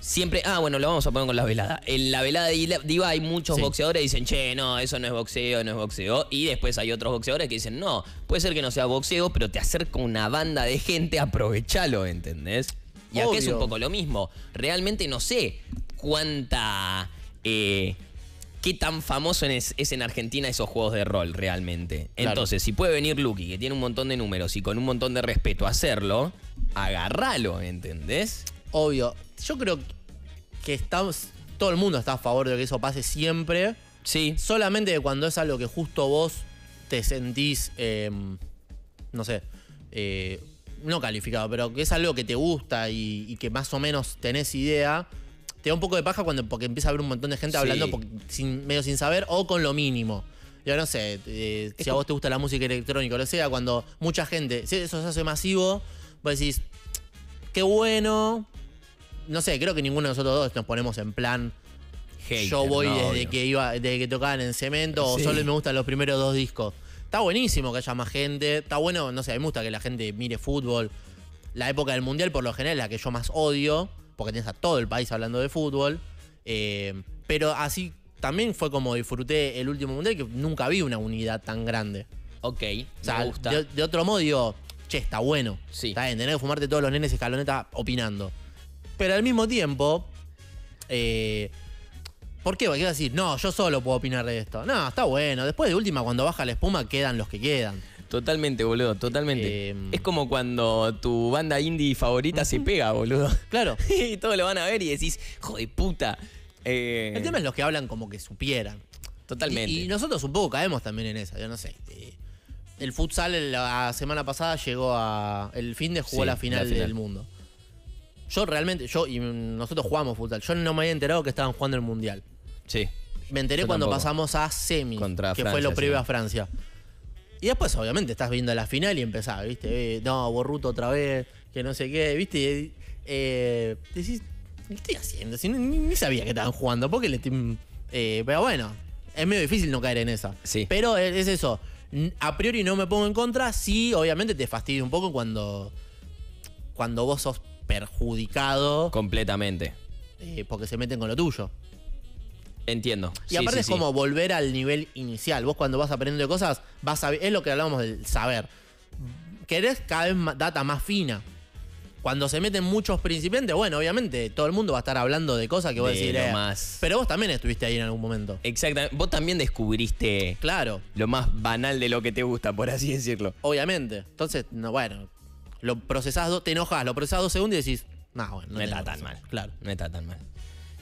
siempre... Ah, bueno, lo vamos a poner con la velada. En la velada de Diva hay muchos sí. boxeadores que dicen, che, no, eso no es boxeo, no es boxeo. Y después hay otros boxeadores que dicen, no, puede ser que no sea boxeo, pero te acerca una banda de gente, aprovechalo, ¿entendés? Y Obvio. acá es un poco lo mismo. Realmente no sé cuánta... Eh, qué tan famoso es, es en Argentina esos juegos de rol realmente. Claro. Entonces, si puede venir Lucky, que tiene un montón de números y con un montón de respeto hacerlo, agárralo, ¿entendés? Obvio. Yo creo que estamos, todo el mundo está a favor de que eso pase siempre. Sí. Solamente cuando es algo que justo vos te sentís, eh, no sé... Eh, no calificado, pero que es algo que te gusta y, y que más o menos tenés idea, te da un poco de paja cuando, porque empieza a haber un montón de gente sí. hablando por, sin, medio sin saber o con lo mínimo. Yo no sé, eh, si a vos te gusta la música electrónica o lo sea, cuando mucha gente, si eso se hace masivo, vos decís, qué bueno. No sé, creo que ninguno de nosotros dos nos ponemos en plan... Hater, yo voy no, desde, obvio. que iba, desde que tocaban en Cemento sí. o solo me gustan los primeros dos discos. Está buenísimo que haya más gente. Está bueno, no sé, me gusta que la gente mire fútbol. La época del Mundial, por lo general, es la que yo más odio, porque tenés a todo el país hablando de fútbol. Eh, pero así también fue como disfruté el último Mundial, que nunca vi una unidad tan grande. Ok, o sea, me gusta. De, de otro modo digo, che, está bueno. Sí. Está bien, tenés que fumarte todos los nenes escalonetas opinando. Pero al mismo tiempo... Eh, ¿por qué? Porque iba a decir, no, yo solo puedo opinar de esto. No, está bueno. Después de última, cuando baja la espuma, quedan los que quedan. Totalmente, boludo, totalmente. Eh, es como cuando tu banda indie favorita uh-huh. se pega, boludo. Claro. Y todos lo van a ver y decís, joder, puta. Eh... El tema es los que hablan como que supieran. Totalmente. Y, y nosotros un poco caemos también en esa, yo no sé. Eh, el futsal la semana pasada llegó a... El fin de jugó sí, la, final la final del mundo. Yo realmente, yo y nosotros jugamos futsal. Yo no me había enterado que estaban jugando el Mundial. Sí. Me enteré cuando tampoco. pasamos a semi, Contra que Francia, fue lo previo sí. a Francia. Y después, obviamente, estás viendo la final y empezás, ¿viste? Eh, no, Borruto otra vez, que no sé qué, ¿viste? Eh, decís, ¿qué estoy haciendo? Si, ni, ni sabía que estaban jugando. ¿Por qué le estoy...? Eh, pero bueno, es medio difícil no caer en esa. Sí. Pero es, es eso. A priori no me pongo en contra. Sí, obviamente te fastidio un poco cuando, cuando vos sos perjudicado. Completamente. Eh, porque se meten con lo tuyo. Entiendo. Y sí, aparte sí, es sí. como volver al nivel inicial. Vos cuando vas aprendiendo de cosas, vas a, es lo que hablábamos del saber. Querés cada vez más data más fina. Cuando se meten muchos principiantes, bueno, obviamente todo el mundo va a estar hablando de cosas que vos decís, eh, más... pero vos también estuviste ahí en algún momento. Exactamente. Vos también descubriste claro. lo más banal de lo que te gusta, por así decirlo. Obviamente. Entonces, no, bueno, lo procesás, do, te enojás, lo procesás dos segundos y decís, nah, bueno, no, no está tan mal. Claro. No está tan mal.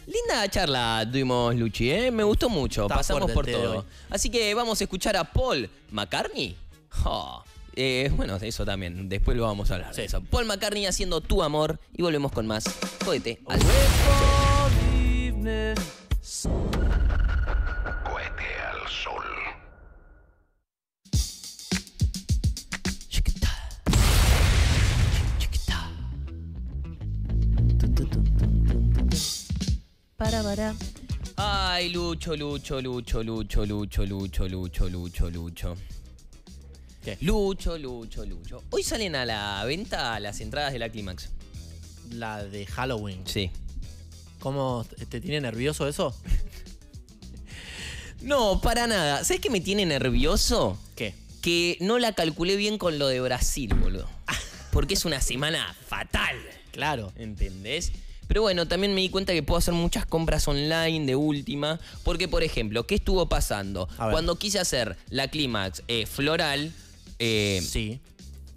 Linda charla tuvimos, Luchi, ¿eh? Me gustó mucho. Está Pasamos por todo. Hoy. Así que vamos a escuchar a Paul McCartney. Oh, eh, bueno, eso también. Después lo vamos a hablar. Sí. Eso. Paul McCartney haciendo Tu Amor. Y volvemos con más Cohete al Sol. Cohete al Sol. Para, para. Ay, Lucho, Lucho, Lucho, Lucho, Lucho, Lucho, Lucho, Lucho, Lucho. ¿Qué? Lucho, Lucho, Lucho. Hoy salen a la venta las entradas de la Clímax. La de Halloween. Sí. ¿Cómo? ¿Te tiene nervioso eso? No, para nada. ¿Sabes qué me tiene nervioso? ¿Qué? Que no la calculé bien con lo de Brasil, boludo. Porque es una semana fatal. Claro. ¿Entendés? Pero bueno, también me di cuenta que puedo hacer muchas compras online de última. Porque, por ejemplo, ¿qué estuvo pasando? Cuando quise hacer la Clímax eh, floral, eh, sí.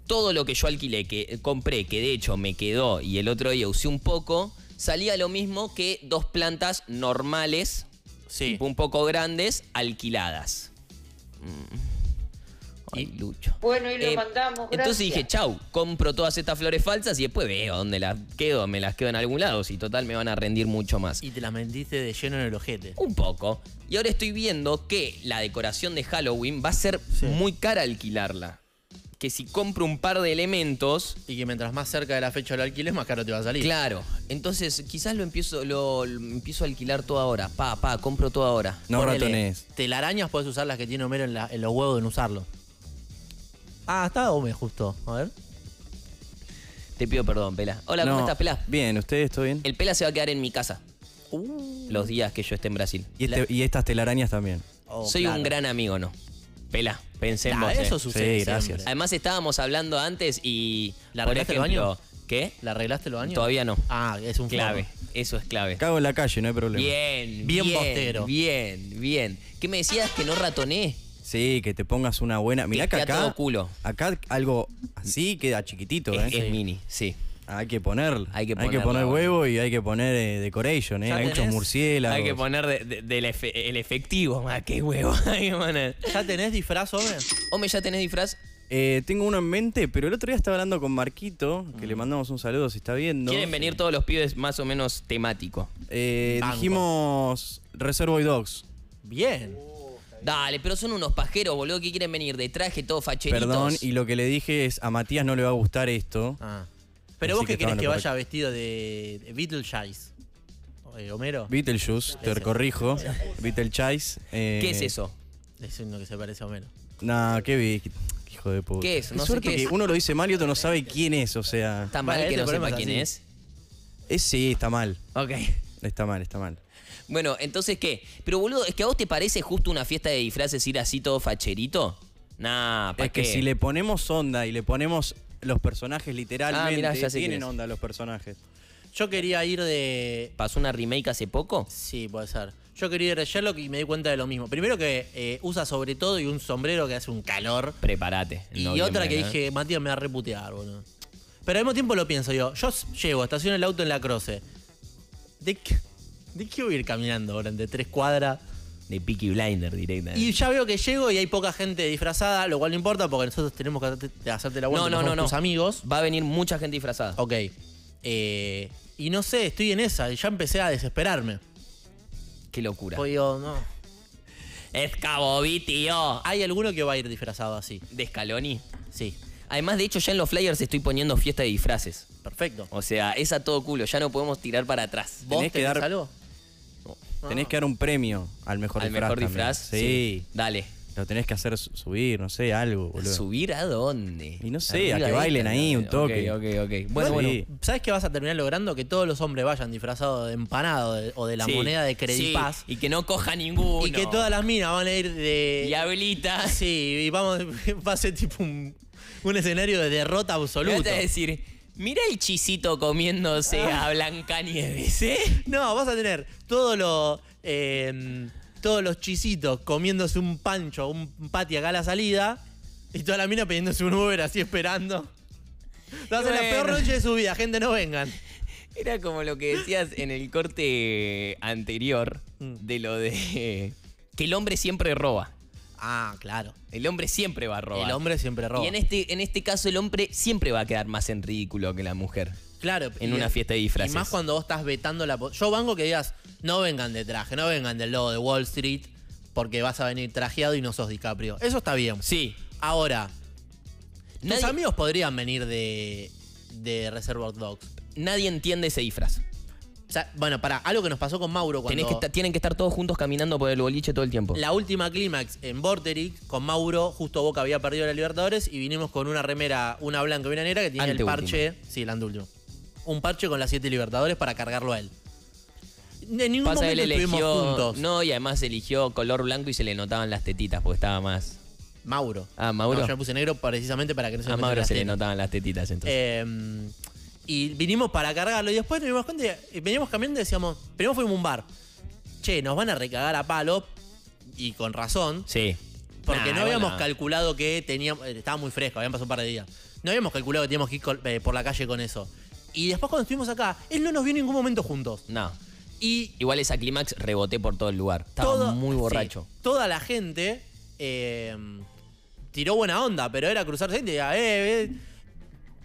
todo lo que yo alquilé, que compré, que de hecho me quedó y el otro día usé un poco, salía lo mismo que dos plantas normales, sí. un poco grandes, alquiladas. Mm. Ay, Lucho. Bueno, y lo eh, mandamos, gracias. Entonces dije, chau, compro todas estas flores falsas y después veo dónde las quedo, me las quedo en algún lado, si total me van a rendir mucho más. Y te las vendiste de lleno en el ojete. Un poco. Y ahora estoy viendo que la decoración de Halloween va a ser sí. muy cara alquilarla. Que si compro un par de elementos... Y que mientras más cerca de la fecha lo alquiles, más caro te va a salir. Claro. Entonces, quizás lo empiezo, lo, lo empiezo a alquilar todo ahora. Pa, pa, compro todo ahora. No Ponele, ratones. Telarañas puedes usar las que tiene Homero en, la, en los huevos de no usarlo. Ah, está Ome justo. A ver. Te pido perdón, Pela. Hola, no, ¿cómo estás, Pela? Bien, ¿ustedes? ¿Todo bien? El Pela se va a quedar en mi casa uh. los días que yo esté en Brasil. Y, este, y estas telarañas también. Oh, Soy claro. un gran amigo, ¿no? Pela, pensé en vos. Eso sucede. Sí, gracias. Además, estábamos hablando antes y... ¿La arreglaste por ejemplo, los baños? ¿Qué? ¿La arreglaste los baños? Todavía no. Ah, es un clave. Clave. Eso es clave. Cago en la calle, no hay problema. Bien, bien. Bien postero. Bien, bien. ¿Qué me decías? ¿Que no ratoné? Sí, que te pongas una buena... Mirá que, que acá... Todo culo. Acá algo así queda chiquitito, ¿eh? Es, es sí. mini, sí. Hay que poner... Hay que poner, hay que poner huevo y hay que poner eh, decoration, ¿eh? Hay muchos murciélagos. Hay que poner de, de, de efe, el efectivo, más que huevo. Hay que poner. ¿Ya tenés disfraz, Ome? Ome, ¿ya tenés disfraz? Eh, tengo uno en mente, pero el otro día estaba hablando con Marquito, que mm. le mandamos un saludo si está viendo. Quieren venir todos los pibes más o menos temático. Eh, dijimos Reservoir Dogs. Bien. Oh, dale, pero son unos pajeros, boludo, que quieren venir de traje, todo facheritos. Perdón, y lo que le dije es, a Matías no le va a gustar esto. Ah. Pero vos qué querés que vaya vestido de Beetlejuice. Eh, Homero. Beetlejuice, te corrijo. Beetlejuice. Eh, ¿Qué es eso? Es uno que se parece a Homero. Nah, qué vi... hijo de puta. ¿Qué es? No sé qué es. Que uno lo dice mal y otro no sabe quién es, o sea... ¿Está mal que no sepa quién es? Es? Sí, está mal. Ok. Está mal, está mal. Bueno, entonces, ¿qué? Pero, boludo, ¿es que a vos te parece justo una fiesta de disfraces ir así todo facherito? Nah, ¿para qué? Es que si le ponemos onda y le ponemos los personajes literalmente... Ah, mirá, ya sé quién es. Tienen onda los personajes. Yo quería ir de... ¿Pasó una remake hace poco? Sí, puede ser. Yo quería ir de Sherlock y me di cuenta de lo mismo. Primero que eh, usa sobre todo y un sombrero que hace un calor. Prepárate. Y otra que dije, Matías me va a reputear, boludo. Pero al mismo tiempo lo pienso yo. Yo llego, estaciono el auto en la Croce. ¿De qué, de qué voy a ir caminando durante tres cuadras? De Peaky Blinder directamente. Y ya veo que llego y hay poca gente disfrazada, lo cual no importa porque nosotros tenemos que hacerte la vuelta con tus amigos. Va a venir mucha gente disfrazada. Ok. Eh, y no sé, estoy en esa. Y ya empecé a desesperarme. Qué locura. Yo, no. Escabobí, tío. Hay alguno que va a ir disfrazado así. ¿De Scaloni? Sí. Además, de hecho, ya en los flyers estoy poniendo fiesta de disfraces. Perfecto. O sea, es a todo culo. Ya no podemos tirar para atrás. ¿Vos tenés, tenés que dar algo? No. Tenés que dar un premio al mejor ¿Al disfraz. ¿Al mejor disfraz? Sí. sí. Dale. Lo tenés que hacer subir, no sé, algo, boludo. ¿Subir a dónde? Y no sé, arriba a que bailen ahí, ahí un toque. Ok, ok, ok. Bueno, bueno. Sí. ¿Sabes qué vas a terminar logrando? Que todos los hombres vayan disfrazados de empanado de, o de la sí, moneda de Credipaz. Sí. Y que no coja ninguno. Y que todas las minas van a ir de... Diablita. Sí, y vamos, va a ser tipo un, un escenario de derrota absoluta. Es decir... Mirá el chisito comiéndose ah. a Blancanieves, ¿eh? No, vas a tener todos los eh, todos los chisitos comiéndose un pancho, un pati acá a la salida y toda la mina pidiéndose un Uber así esperando. Va a ser la peor noche de su vida, gente, no vengan. Era como lo que decías en el corte anterior de lo de que el hombre siempre roba. Ah, claro. El hombre siempre va a robar. El hombre siempre roba. Y en este, en este caso el hombre siempre va a quedar más en ridículo que la mujer. Claro. En una fiesta de disfraces. Y más cuando vos estás vetando la... Yo banco que digas, no vengan de traje, no vengan del logo de Wall Street, porque vas a venir trajeado y no sos DiCaprio. Eso está bien. Sí. Ahora, tus nadie... amigos podrían venir de, de Reservoir Dogs. Nadie entiende ese disfraz. O sea, bueno, para algo que nos pasó con Mauro cuando... Que tienen que estar todos juntos caminando por el boliche todo el tiempo. La última Clímax en Vorterix, con Mauro, justo Boca había perdido la Libertadores y vinimos con una remera, una blanca y una negra que tiene el parche... Sí, el anteúltimo. Un parche con las siete Libertadores para cargarlo a él. En ningún Pasa momento él eligió, estuvimos juntos. No, y además eligió color blanco y se le notaban las tetitas porque estaba más... Mauro. Ah, Mauro. No, yo me puse negro precisamente para que no se le notaran las tetitas. A Mauro se le notaban las tetitas, entonces. Eh... Y vinimos para cargarlo. Y después nos dimos cuenta y veníamos caminando y decíamos... Primero fuimos a un bar. Che, nos van a recagar a palo. Y con razón. Sí. Porque nah, no habíamos bueno. calculado que teníamos... Estaba muy fresco, habían pasado un par de días. No habíamos calculado que teníamos que ir con, eh, por la calle con eso. Y después cuando estuvimos acá, él no nos vio en ningún momento juntos. No. Y igual esa Clímax reboté por todo el lugar. Estaba todo, muy borracho. Sí, toda la gente eh, tiró buena onda, pero era cruzarse y decía... Eh, eh,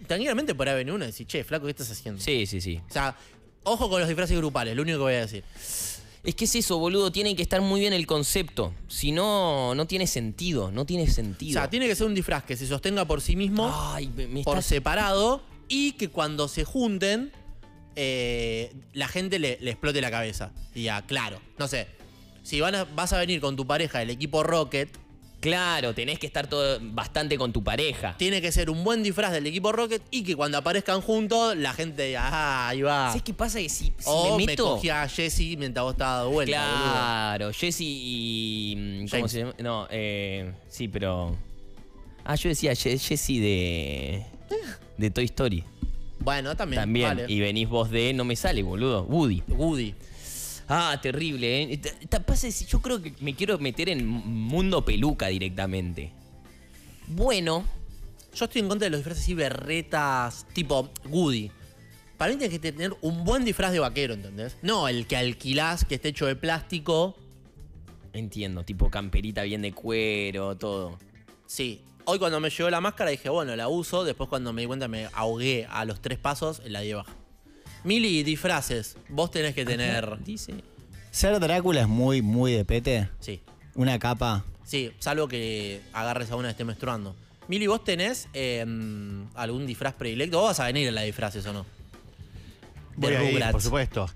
Tranquilamente por venir uno y decir, che, flaco, ¿qué estás haciendo? Sí, sí, sí. O sea, ojo con los disfraces grupales, lo único que voy a decir. Es que es eso, boludo, tiene que estar muy bien el concepto. Si no, no tiene sentido, no tiene sentido. O sea, tiene que ser un disfraz que se sostenga por sí mismo, Ay, me, me por estás... separado, y que cuando se junten, eh, la gente le, le explote la cabeza. Y ya, claro, no sé, si van a, vas a venir con tu pareja del equipo Rocket... Claro, tenés que estar todo bastante con tu pareja. Tiene que ser un buen disfraz del equipo Rocket y que cuando aparezcan juntos, la gente diga, ah, ahí va. ¿Sabés qué pasa? Que si, si oh, me meto... me cogía a Jessy mientras vos estabas de vuelta. Claro, Jessy y... ¿Cómo James. se llama? No, eh... Sí, pero... Ah, yo decía Jessy de... De Toy Story. Bueno, también. También, vale. Y venís vos de... No me sale, boludo. Woody. Woody. Ah, terrible, ¿eh? Yo creo que me quiero meter en mundo peluca directamente. Bueno. Yo estoy en contra de los disfraces y berretas tipo Woody. Para mí tienes que tener un buen disfraz de vaquero, ¿entendés? No el que alquilás, que esté hecho de plástico. Entiendo, tipo camperita bien de cuero, todo. Sí, Hoy cuando me llegó la máscara dije, bueno, la uso. Después cuando me di cuenta me ahogué a los tres pasos, la di baja. Milly, disfraces. Vos tenés que tener... Dice... ¿Ser Drácula es muy, muy de pete? Sí. ¿Una capa? Sí, salvo que agarres a una que esté menstruando. Milly, ¿vos tenés eh, algún disfraz predilecto? ¿Vos vas a venir en las disfraces o no? Voy a ir, por supuesto.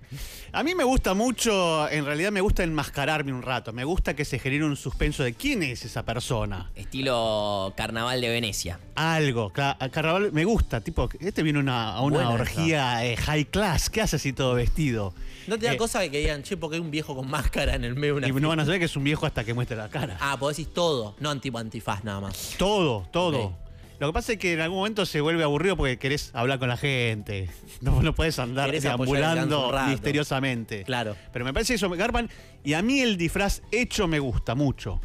A mí me gusta mucho, en realidad me gusta enmascararme un rato. Me gusta que se genere un suspenso de quién es esa persona. Estilo carnaval de Venecia. Algo, carnaval me gusta. Tipo, este viene una, a una Buena orgía eh, high class. ¿Qué hace así todo vestido? No te da eh, cosa que digan, che, porque hay un viejo con máscara en el medio de una... Y no van a saber que es un viejo hasta que muestre la cara. Ah, podés decir todo, no antifaz nada más. Todo, todo. Okay. Lo que pasa es que en algún momento se vuelve aburrido porque querés hablar con la gente. No, no podés andar deambulando misteriosamente. Claro. Pero me parece que eso me garpan. Y a mí el disfraz hecho me gusta mucho.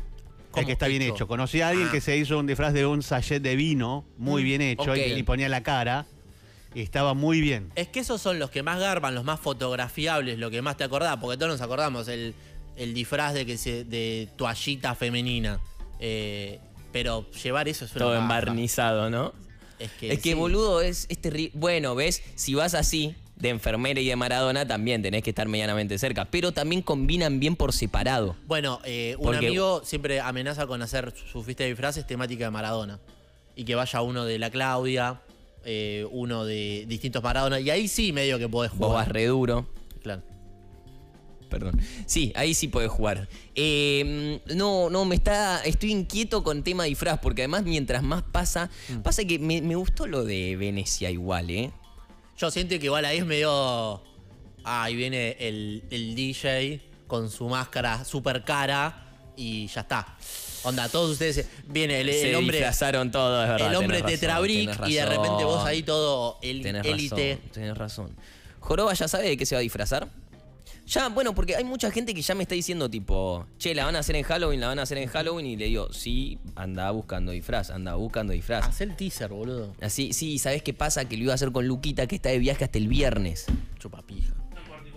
El que está hecho? bien hecho. Conocí a alguien ah. que se hizo un disfraz de un sachet de vino muy mm, bien hecho okay. y, y ponía la cara. Y estaba muy bien. Es que esos son los que más garpan, los más fotografiables, lo que más te acordás. Porque todos nos acordamos el, el disfraz de, que se, de toallita femenina. Eh... Pero llevar eso es una... Todo embarnizado, ¿no? Es que, es que sí. boludo, es, es terrible. Bueno, ves, si vas así, de enfermera y de Maradona, también tenés que estar medianamente cerca. Pero también combinan bien por separado. Bueno, eh, un Porque... amigo siempre amenaza con hacer su fiesta de disfraces temática de Maradona. Y que vaya uno de la Claudia, eh, uno de distintos Maradona. Y ahí sí medio que podés jugar. Vos vas re duro. Claro. Perdón. Sí, ahí sí podés jugar. Eh, no, no, me está. Estoy inquieto con tema disfraz, porque además, mientras más pasa, mm. pasa que me, me gustó lo de Venecia igual, ¿eh? Yo siento que igual ahí es medio. Ah, ahí viene el, el D J con su máscara súper cara y ya está. Onda, todos ustedes. Viene el, el hombre. Se disfrazaron todos, es verdad. El hombre tetrabric y de repente vos ahí todo el élite. Tenés razón. Joroba ya sabe de qué se va a disfrazar. Ya, bueno, porque hay mucha gente que ya me está diciendo tipo, che, la van a hacer en Halloween, la van a hacer en Halloween. Y le digo, sí, anda buscando disfraz, anda buscando disfraz. Hacé el teaser, boludo. Así, sí, ¿sabés qué pasa? Que lo iba a hacer con Luquita, que está de viaje hasta el viernes. Chupapija.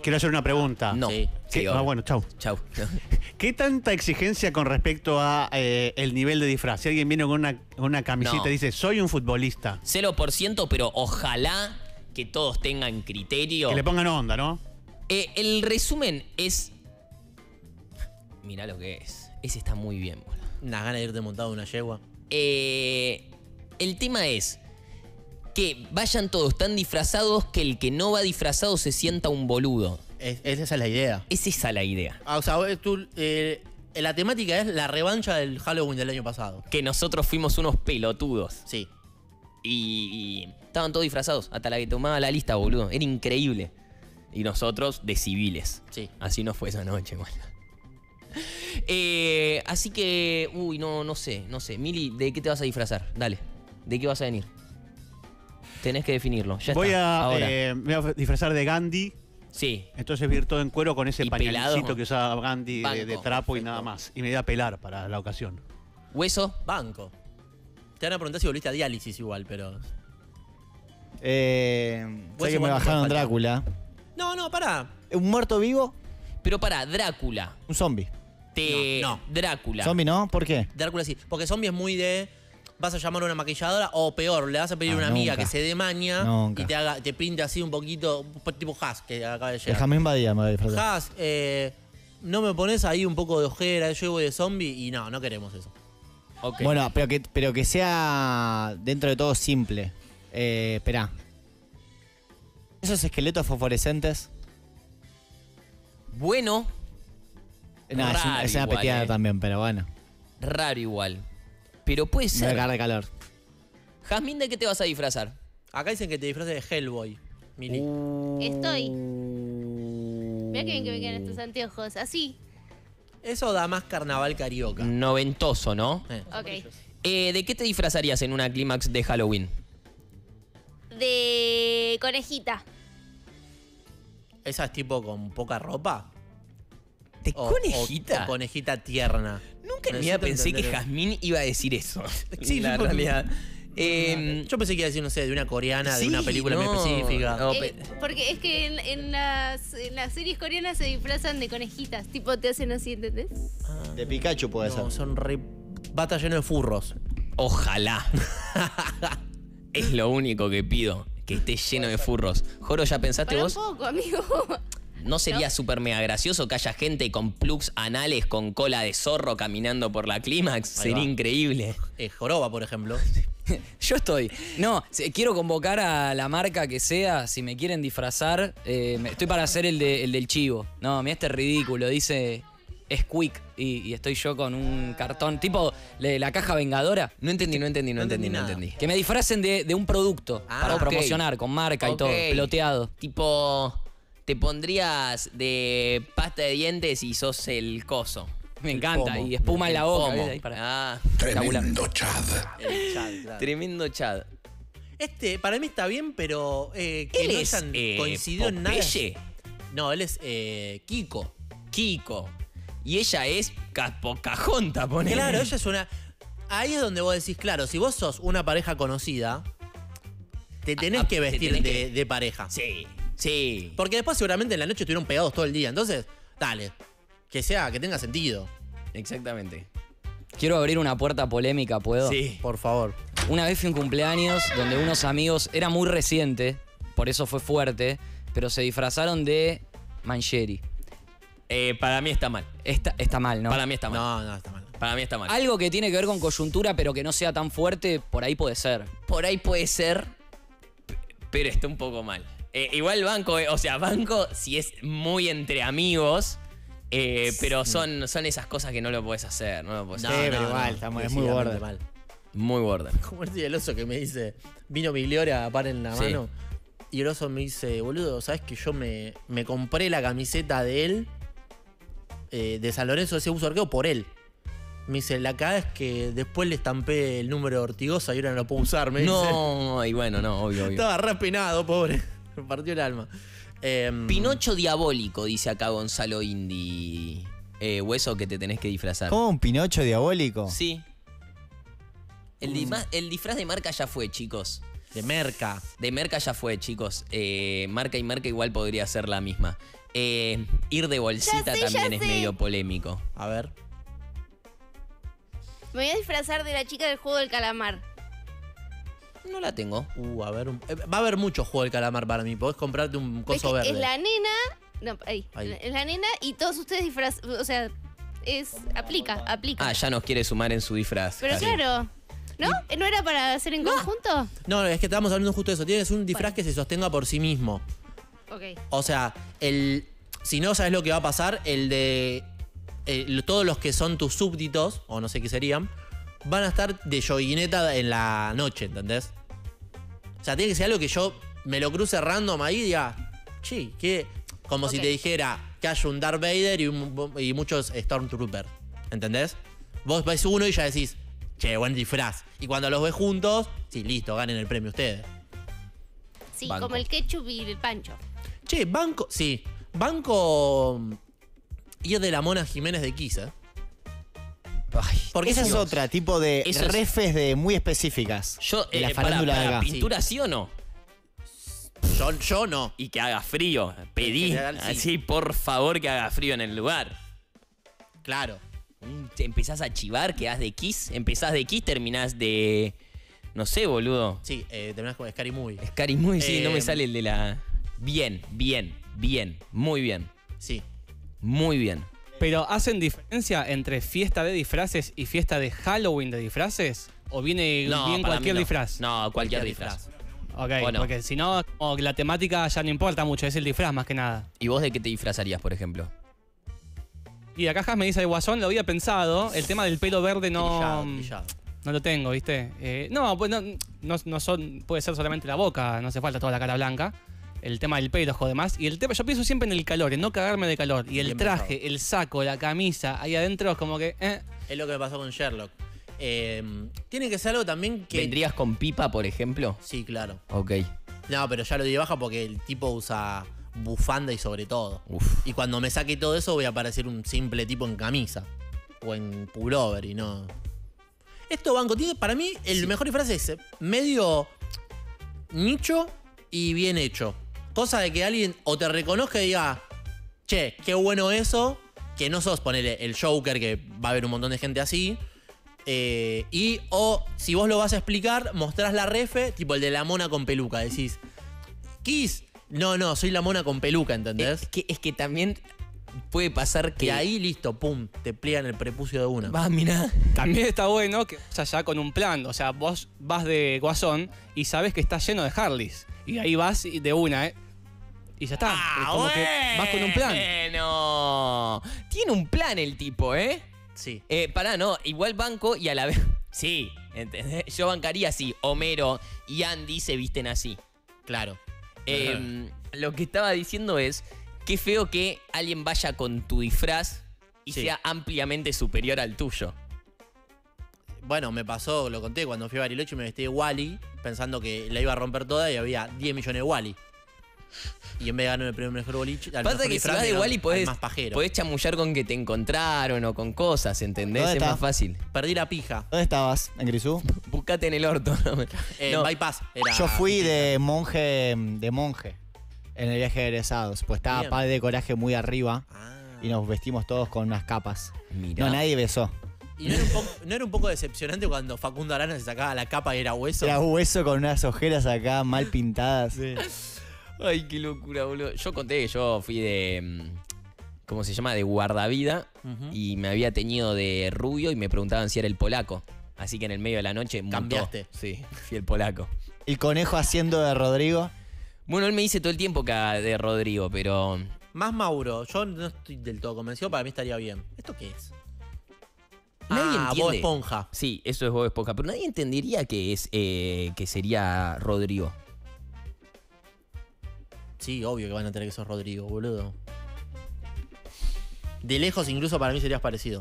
Quiero hacer una pregunta. No. Sí. Sí, ah, bueno, chau. Chau. ¿Qué tanta exigencia con respecto a eh, el nivel de disfraz? Si alguien viene con una, una camiseta no. y dice, soy un futbolista. cero por ciento, pero ojalá que todos tengan criterio. Que le pongan onda, ¿no? Eh, el resumen es... Mirá lo que es. Ese está muy bien, boludo. Una gana de irte montado una yegua. Eh, el tema es que vayan todos tan disfrazados que el que no va disfrazado se sienta un boludo. Es, es esa es la idea. Es esa la idea. Ah, o sea, tú... Eh... La temática es la revancha del Halloween del año pasado. Que nosotros fuimos unos pelotudos. Sí. Y, y estaban todos disfrazados. Hasta la que tomaba la lista, boludo. Era increíble. Y nosotros de civiles. Sí. Así no fue esa noche, bueno. Eh, así que, uy, no, no sé, no sé. Milly, ¿de qué te vas a disfrazar? Dale. ¿De qué vas a venir? Tenés que definirlo. Ya voy está. A, Ahora. Eh, me voy a disfrazar de Gandhi. Sí. Entonces voy a ir todo en cuero con ese pañalcito que usaba Gandhi de, de trapo y nada más. Y me voy a pelar para la ocasión. Hueso. Banco. Te van a preguntar si volviste a diálisis igual, pero... Eh, sé que me bajaron Drácula. No, no, pará. ¿Un muerto vivo? Pero pará, Drácula. Un zombie. Te... No, no. Drácula. ¿Zombie no? ¿Por qué? Drácula sí. Porque zombie es muy de... Vas a llamar a una maquilladora o peor, le vas a pedir ah, a una nunca. amiga que se dé maña nunca. y te, haga, te pinte así un poquito, tipo Haas, que acaba de llegar. El Jamín Badía me va a disfrutar. Haas, eh, no me pones ahí un poco de ojera, yo voy de zombie y no, no queremos eso. Okay. Bueno, pero que, pero que sea dentro de todo simple. Eh, esperá. ¿Esos esqueletos fosforescentes? Bueno. No, es una, es una igual, peteada eh. también, pero bueno. Raro igual. Pero puede ser. Me va a caer calor. Jasmine, ¿de qué te vas a disfrazar? Acá dicen que te disfraces de Hellboy, Milly. Uh... Estoy. Mirá que bien que me quedan estos anteojos. Así. Eso da más carnaval carioca. Noventoso, ¿no? Eh. Ok. Eh, ¿De qué te disfrazarías en una clímax de Halloween? De conejita. ¿Esa es tipo con poca ropa? ¿De o, conejita? O, o conejita tierna. Nunca en mi vida pensé que Jasmine iba a decir eso. Sí, la realidad. Eh, yo pensé que iba a decir, no sé, de una coreana, sí, de una película no, muy específica. No, eh, porque es que en, en, las, en las series coreanas se disfrazan de conejitas. Tipo, te hacen así, ¿entendés? Ah, de Pikachu puede no, ser. Son re... Bata lleno de furros. Ojalá. Es lo único que pido, que esté lleno de furros. Joro, ¿ya pensaste vos? Tampoco, amigo. ¿No sería súper mega gracioso que haya gente con plugs anales con cola de zorro caminando por la clímax? Sería increíble. Eh, joroba, por ejemplo. Yo estoy. No, quiero convocar a la marca que sea, si me quieren disfrazar. Eh, estoy para hacer el, de, el del chivo. No, mirá, este es ridículo. Dice Squeak y, y estoy yo con un cartón tipo le, la caja vengadora. No entendí, no entendí, no, no entendí, entendí, no entendí. Que me disfracen de, de un producto ah, para okay. promocionar con marca okay. y todo, peloteado. Tipo... Te pondrías de pasta de dientes y sos el coso. Me encanta. Pomo. Y espuma el en la boca. Ah, tremendo chad. chad claro. Tremendo chad. Este, para mí está bien, pero eh, que él no es, hayan eh, coincidido en nada. No, él es eh, Kiko. Kiko. Y ella es Pocahontas, ponele. Claro, ella es una... Ahí es donde vos decís, claro, si vos sos una pareja conocida, te tenés ah, que vestir te tenés de, que... de pareja. Sí. Sí. Porque después seguramente en la noche estuvieron pegados todo el día. Entonces, dale. Que sea, que tenga sentido. Exactamente. Quiero abrir una puerta polémica, ¿puedo? Sí. Por favor. Una vez fui a un cumpleaños donde unos amigos... Era muy reciente, por eso fue fuerte. Pero se disfrazaron de Mancheri. Eh, para mí está mal. Está, está mal, ¿no? Para mí está mal. No, no, está mal. Para mí está mal. Algo que tiene que ver con coyuntura, pero que no sea tan fuerte, por ahí puede ser. Por ahí puede ser, pero está un poco mal. Eh, igual banco, eh, o sea, banco si es muy entre amigos, eh, pero son, son esas cosas que no lo podés hacer, no lo podés no, hacer. No, pero igual, no, está muy, es muy border. Mal. Muy border. Como el tío del oso que me dice, vino mi Glioria, para en la sí. mano, y el oso me dice, boludo, ¿sabes que yo me, me compré la camiseta de él, eh, de San Lorenzo, de ese buzo arqueo, por él? Me dice, la cagada es que después le estampé el número de Ortigosa y ahora no lo puedo usar, me no, dice. No, y bueno, no, obvio, obvio. Estaba re penado, pobre. Me partió el alma. Eh, Pinocho diabólico, dice acá Gonzalo Indy. Eh, hueso que te tenés que disfrazar. ¿Cómo un Pinocho diabólico? Sí. El, di el disfraz de marca ya fue, chicos. De merca. De merca ya fue, chicos. Eh, marca y marca igual podría ser la misma. Eh, ir de bolsita sé, también es sé. medio polémico. A ver. Me voy a disfrazar de la chica del Juego del Calamar. No la tengo. Uh, a ver. Un, eh, va a haber mucho Juego del Calamar para mí. Podés comprarte un coso es que verde. Es la nena. No, ahí. ahí. Es la nena y todos ustedes disfraz. O sea, es. Aplica, aplica. Ah, ya nos quiere sumar en su disfraz. Pero casi. claro. ¿No? Y, ¿No era para hacer en no. conjunto? No, es que estábamos hablando justo de eso. Tienes un disfraz bueno. que se sostenga por sí mismo. Ok. O sea, el. Si no sabes lo que va a pasar, el de. El, todos los que son tus súbditos, o no sé qué serían, van a estar de yoguineta en la noche, ¿entendés? O sea, tiene que ser algo que yo me lo cruce random ahí y diga, sí, que como okay. si te dijera que hay un Darth Vader y, un, y muchos Stormtroopers, ¿entendés? Vos ves uno y ya decís, che, buen disfraz. Y cuando los ves juntos, sí, listo, ganen el premio ustedes. Sí, banco. Como el ketchup y el pancho. Che, banco, sí, banco ir de la Mona Jiménez de Kiss, ¿eh? Ay, porque esa es Dios. otra tipo de Eso refes de muy específicas. Yo, eh, la farándula para, para de acá. ¿Pintura sí. sí o no? Yo, yo no. Y que haga frío. Pedí. General, sí. Así, por favor, que haga frío en el lugar. Claro. Te empezás a chivar, quedás de Kiss. Empezás de Kiss, terminás de... No sé, boludo. Sí, eh, terminás con Scary Movie. Scary Movie, eh, sí, no me sale el de la... Bien, bien, bien. Muy bien. Sí. Muy bien. ¿Pero hacen diferencia entre fiesta de disfraces y fiesta de Halloween de disfraces? ¿O viene no, bien cualquier no. disfraz? No, cualquier, cualquier disfraz. disfraz. Ok, no? porque si no, la temática ya no importa mucho, es el disfraz más que nada. ¿Y vos de qué te disfrazarías, por ejemplo? Y acá Jas me dice, el guasón, lo había pensado, el tema del pelo verde no... Trillado, trillado. No lo tengo, ¿viste? Eh, no, pues no, no, no son, puede ser solamente la boca, no hace falta toda la cara blanca. El tema del pelo, joder, más. Y el tema, yo pienso siempre en el calor, en no cagarme de calor. Y el Bien traje, mejor. el saco, la camisa, ahí adentro es como que... Eh. Es lo que me pasó con Sherlock. Eh, tiene que ser algo también que... ¿Vendrías con pipa, por ejemplo? Sí, claro. Ok. No, pero ya lo di baja porque el tipo usa bufanda y sobre todo. Uf. Y cuando me saque todo eso voy a parecer un simple tipo en camisa. O en pullover y no... Esto, banco, tiene para mí el sí. mejor disfraz es medio nicho y bien hecho. Cosa de que alguien o te reconozca y diga, che, qué bueno eso, que no sos, ponele, el Joker, que va a haber un montón de gente así, Eh, y o si vos lo vas a explicar, mostrás la refe, tipo el de la mona con peluca. Decís, Kiss, no, no, soy la mona con peluca, ¿entendés? Es que, es que también puede pasar que... Y ahí, listo, pum, te pliegan el prepucio de una. Vas, mirá. También está bueno que, o sea, ya con un plan. O sea, vos vas de guasón y sabes que está lleno de Harleys. Y ahí vas de una, ¿eh? Y ya está. Ah, como bueno, que vas con un plan. Bueno. Tiene un plan el tipo, ¿eh? Sí. Eh, pará, no, igual banco y a la vez... Sí, ¿entendés? Yo bancaría así. Homero y Andy se visten así. Claro. Eh, lo que estaba diciendo es... Qué feo que alguien vaya con tu disfraz y sí. sea ampliamente superior al tuyo. Bueno, me pasó, lo conté, cuando fui a Bariloche me vestí de Wally, pensando que la iba a romper toda y había diez millones de Wally. Y en vez de ganar el primer mejor boliche, al pasa que disfraz, si vas de Wally podés, podés chamullar con que te encontraron o con cosas, ¿entendés? Es más fácil. Perdí la pija. ¿Dónde estabas? ¿En Grisú? Buscate en el orto. eh, no. Bypass. Era Yo fui de monje, de monje. En el viaje de egresados, pues estaba Bien. Padre de Coraje muy arriba ah. y nos vestimos todos con unas capas. Mirá. No, nadie besó. ¿Y no era, un poco, ¿no era un poco decepcionante cuando Facundo Arana se sacaba la capa y era Hueso? Era Hueso con unas ojeras acá mal pintadas. Sí. Ay, qué locura, boludo. Yo conté que yo fui de... ¿Cómo se llama? De guardavida. Uh-huh. Y me había teñido de rubio y me preguntaban si era el polaco. Así que en el medio de la noche... Cambiaste. Mutó. Sí, fui el polaco. ¿El conejo haciendo de Rodrigo? Bueno, él me dice todo el tiempo que de Rodrigo, pero... Más Mauro, yo no estoy del todo convencido, para mí estaría bien. ¿Esto qué es? Nadie ah, entiende. Bob Esponja. Sí, eso es Bob Esponja, pero nadie entendería que, es, eh, que sería Rodrigo. Sí, obvio que van a tener que ser Rodrigo, boludo. De lejos incluso para mí serías parecido.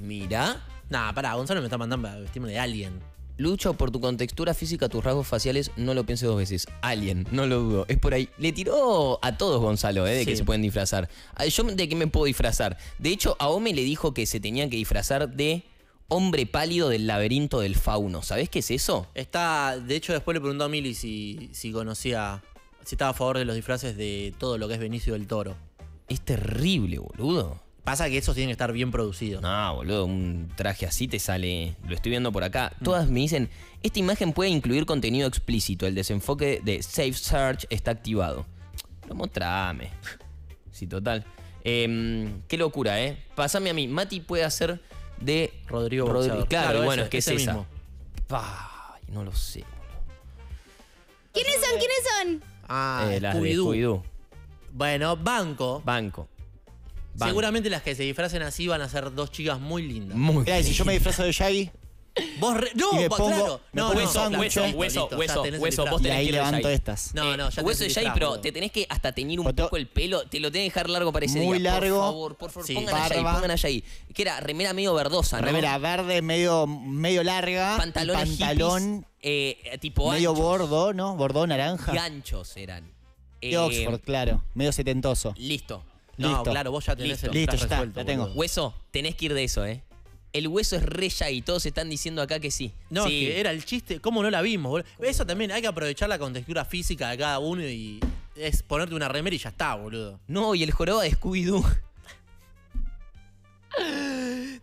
Mirá. Nah, pará, Gonzalo me está mandando a vestirme de alien. Lucho, por tu contextura física, tus rasgos faciales, no lo pienses dos veces. Alien, no lo dudo. Es por ahí. Le tiró a todos, Gonzalo, ¿eh? de sí. que se pueden disfrazar. Yo de qué me puedo disfrazar. De hecho, a Ome le dijo que se tenían que disfrazar de hombre pálido del laberinto del fauno. ¿Sabés qué es eso? Está, de hecho, después le preguntó a Milly si, si conocía, si estaba a favor de los disfraces de todo lo que es Benicio del Toro. Es terrible, boludo. Pasa que esos tienen que estar bien producidos. No, boludo, un traje así te sale. Lo estoy viendo por acá. Mm. Todas me dicen, esta imagen puede incluir contenido explícito. El desenfoque de Safe Search está activado. Lo mostrame. Sí, total. Eh, qué locura, ¿eh? Pasame a mí. Mati puede hacer de... Rodrigo Rodrigo. Claro, claro, bueno, ese, es que es esa. Mismo. Ay, no lo sé, boludo. ¿Quiénes son? ¿Quiénes son? Ah, eh, las de Scooby-Doo. Bueno, banco. Banco. Van. Seguramente las que se disfracen así van a ser dos chicas muy lindas. Muy Mirá, linda. Si yo me disfrazo de Shaggy. Vos re... No, pongo, claro. No, hueso, hueso, hueso, hueso, hueso, vos tenés y ahí que levanto de estas. No, no, ya Hueso de Shaggy, pero te tenés que hasta teñir un Oto... poco el pelo, te lo tenés que dejar largo para ese muy día. Largo. Por favor, por favor, sí. pongan a Shaggy, pongan a Shaggy. Que era remera medio verdosa, ¿no? Remera verde, medio, medio larga. Pantalones pantalón hippies, eh, tipo medio anchos. Bordo, ¿no? Bordo naranja. Ganchos eran. De eh, Oxford, claro. Medio setentoso. Listo. No, listo. Claro, vos ya tenés listo, el listo, ya está, resuelto, ya tengo. Hueso, tenés que ir de eso, ¿eh? El Hueso es re ya y todos están diciendo acá que sí. No, sí. Que era el chiste. ¿Cómo no la vimos, boludo? Eso también, hay que aprovechar la contextura física de cada uno y es ponerte una remera y ya está, boludo. No, y el joroba de Scooby-Doo.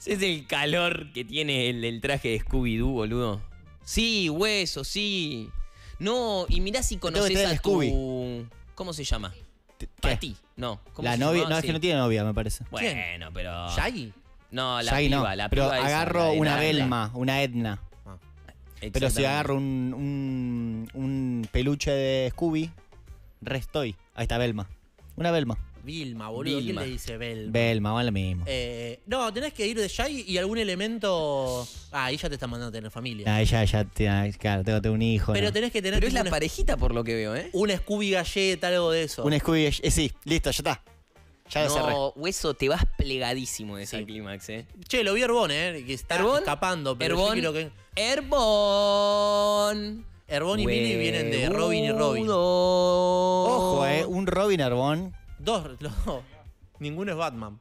Es el calor que tiene el, el traje de Scooby-Doo, boludo. Sí, Hueso, sí. No, y mirá si conocés a tu... ¿Cómo se llama? Pati, no. ¿Cómo la novia, no, es sí. que no tiene novia, me parece. Bueno, pero... ¿Shaggy? No, la Shaggy piba, no. la piba. Pero agarro esa, una la Velma, la... una Edna. Ah. Pero si agarro un, un, un peluche de Scooby, restoy. Ahí está Velma. Una Velma. Vilma, boludo. Vilma. ¿Quién le dice Velma? Velma, vale mismo. Eh, no, tenés que ir de Shaggy y algún elemento... Ah, ahí ya te están mandando a tener familia. Ah, ya, ya, claro, tengo un hijo. Pero no. tenés que tener... Pero es la parejita por lo que veo, ¿eh? Una Scooby galleta, algo de eso. Una Scooby galleta, eh, sí, listo, ya está. Ya lo no, cerré. Hueso, te vas plegadísimo de ese sí. clímax, ¿eh? Che, lo vi Herbón, ¿eh? Que está Herbón, escapando. Pero Herbón, yo creo que... Herbón. Herbón y Milly vienen de Robin y Robin. Ojo, ¿eh? Un Robin Herbón. Dos, no. Ninguno es Batman.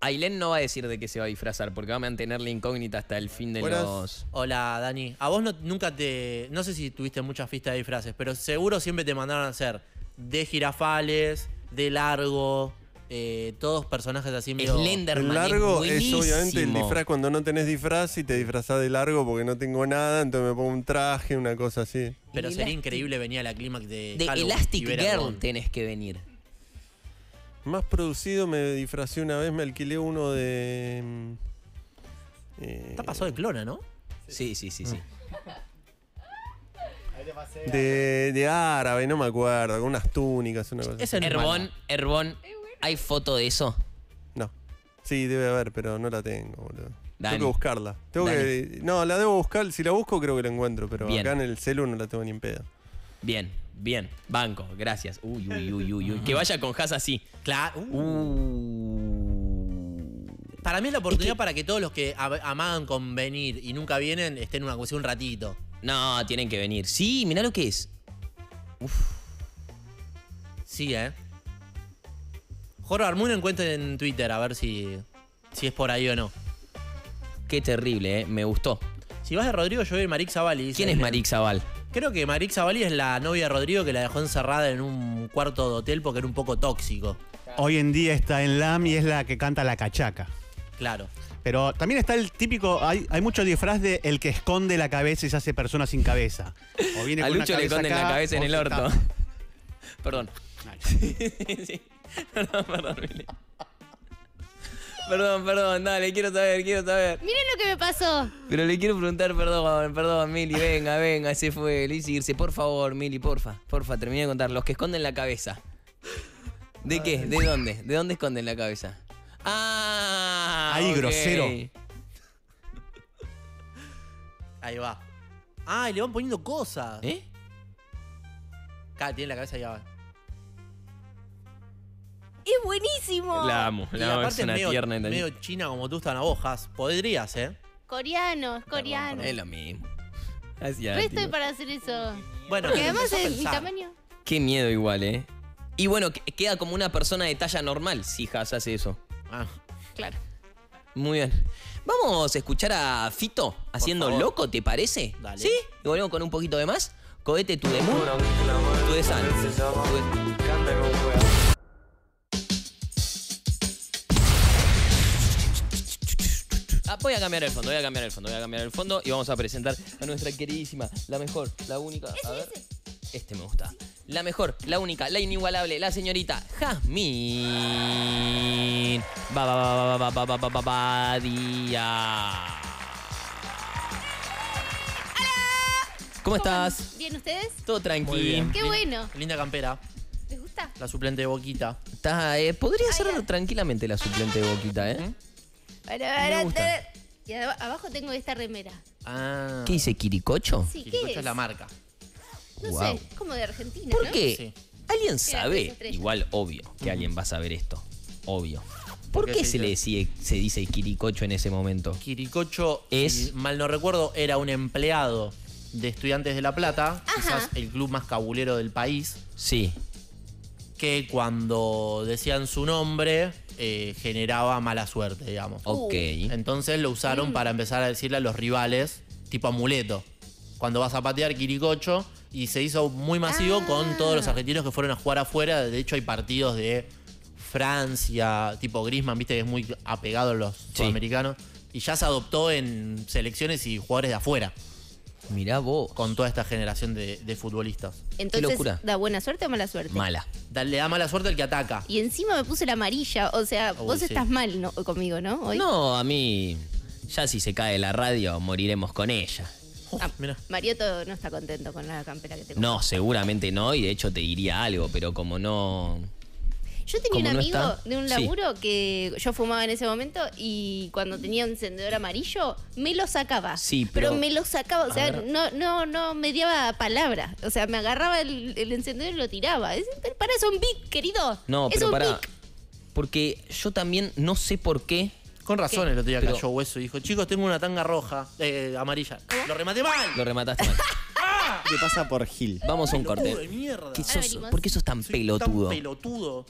Ailén no va a decir de qué se va a disfrazar porque va a mantener la incógnita hasta el fin de Buenas. los... Hola, Dani. A vos no, nunca te... No sé si tuviste muchas fiestas de disfraces, pero seguro siempre te mandaron a hacer de girafales, de largo, Eh, todos personajes así medio... Slenderman, largo es, es obviamente el disfraz. Cuando no tenés disfraz y te disfrazás de largo porque no tengo nada, entonces me pongo un traje, una cosa así. Pero el sería elastic... increíble venir a la clímax de... De Halloween, Elastic Girl con... tenés que venir. Más producido me disfracé una vez, me alquilé uno de... Eh... Está pasado de clona, ¿no? Sí, sí, sí, sí. sí. De, de árabe, no me acuerdo, con unas túnicas, una cosa. Es el Herbón, Herbón... ¿Hay foto de eso? No. Sí, debe haber, pero no la tengo, boludo. Dani. Tengo que buscarla. Tengo que, no, la debo buscar. Si la busco, creo que la encuentro, pero bien. Acá en el celu no la tengo ni en pedo. Bien, bien. Banco, gracias. Uy, uy, uy, uy. uy. Que vaya con Haas así. Claro. Uh. Para mí es la oportunidad es que... para que todos los que amaban con venir y nunca vienen estén en una cuestión un ratito. No, tienen que venir. Sí, mirá lo que es. Uf. Sí, eh. Jorge Armón, encuentra en Twitter a ver si, si es por ahí o no. Qué terrible, ¿eh? Me gustó. Si vas de Rodrigo, yo voy a Marix Zavalli. ¿Quién es Marix Zavalli? Creo que Marix Zavalli es la novia de Rodrigo que la dejó encerrada en un cuarto de hotel porque era un poco tóxico. Hoy en día está en L A M y es la que canta la cachaca. Claro. Pero también está el típico, hay, hay mucho disfraz de el que esconde la cabeza y se hace persona sin cabeza. O viene a con Lucho una le esconden la cabeza en el orto. Está... Perdón. Sí, sí. Perdón, perdón, Milly. Perdón, perdón, dale, quiero saber, quiero saber. Miren lo que me pasó. Pero le quiero preguntar, perdón, perdón, Milly, venga, venga, se fue, le hice irse. Por favor, Milly, porfa, porfa, terminé de contar. Los que esconden la cabeza. ¿De qué? ¿De dónde? ¿De dónde esconden la cabeza? ¡Ah! Ahí, okay. Grosero. Ahí va. Ah, y le van poniendo cosas. ¿Eh? Acá tiene la cabeza ahí abajo. ¡Es buenísimo! La amo, la amo, es una medio, tierna. En medio china como tú están a bojas. Podrías, ¿eh? Coreano, es coreano. Es lo mismo. Yo estoy para hacer eso. Bueno, porque además es mi tamaño. Qué miedo igual, ¿eh? Y bueno, queda como una persona de talla normal si Haas hace eso. Ah, claro. Muy bien. Vamos a escuchar a Fito haciendo Loco, ¿te parece? Dale. ¿Sí? Y volvemos con un poquito de más. Cohete tu demo. Tu de san. Ah, voy a cambiar el fondo, voy a cambiar el fondo, voy a cambiar el fondo y vamos a presentar a nuestra queridísima, la mejor, la única. A ver. Este me gusta. La mejor, la única, la inigualable, la señorita Jasmine. Va, va, va, va, va, va, va, va, va, día. ¡Hola! ¿Cómo estás? Bien, ¿ustedes? Todo tranquilo. Qué bueno. Linda campera. ¿Les gusta? La suplente de Boquita. Está, eh, podría ser tranquilamente la suplente de Boquita, ¿eh? Me gusta. Y abajo tengo esta remera. Ah. ¿Qué dice? ¿Quiricocho? Sí, ¿qué Quiricocho es? Es la marca. No wow. sé, es como de Argentina, ¿por ¿no? qué? Sí. ¿Alguien sabe? Igual, obvio, que uh-huh. alguien va a saber esto. Obvio. ¿Por, ¿Por qué, qué se, se le decía, se dice Quiricocho en ese momento? Quiricocho, es, si mal no recuerdo, era un empleado de Estudiantes de La Plata. Ajá. Quizás el club más cabulero del país. Sí. Que cuando decían su nombre... Eh, generaba mala suerte, digamos. Ok. Entonces lo usaron mm. para empezar a decirle a los rivales, tipo amuleto. Cuando vas a patear, Quiricocho. Y se hizo muy masivo ah. con todos los argentinos que fueron a jugar afuera. De hecho, hay partidos de Francia, tipo Griezmann, viste que es muy apegado a los sí. sudamericanos. Y ya se adoptó en selecciones y jugadores de afuera. Mirá vos. Con toda esta generación de, de futbolistas. Entonces, qué locura. ¿Da buena suerte o mala suerte? Mala. Da, le da mala suerte al que ataca. Y encima me puse la amarilla. O sea, uy, vos sí. estás mal no, conmigo, ¿no? Hoy. No, a mí... Ya si se cae la radio, moriremos con ella. Oh, ah, Marito no está contento con la campera que tengo. No, seguramente no. Y de hecho te diría algo, pero como no... Yo tenía un amigo no de un laburo sí. que yo fumaba en ese momento y cuando tenía un encendedor amarillo me lo sacaba. Sí, pero, pero me lo sacaba, o sea, no, no, no me daba palabra. O sea, me agarraba el, el encendedor y lo tiraba. Es, para, es un bic, querido. No, es pero un para. Bic. Porque yo también no sé por qué. Con razones lo tenía que cayó Hueso. Dijo, chicos, tengo una tanga roja, eh, amarilla. ¿Cómo? Lo rematé mal. Lo remataste mal. ¿Qué pasa por Gil? Vamos a un corte. ¿Qué sos? ¿Por qué sos tan Soy pelotudo? Tan pelotudo.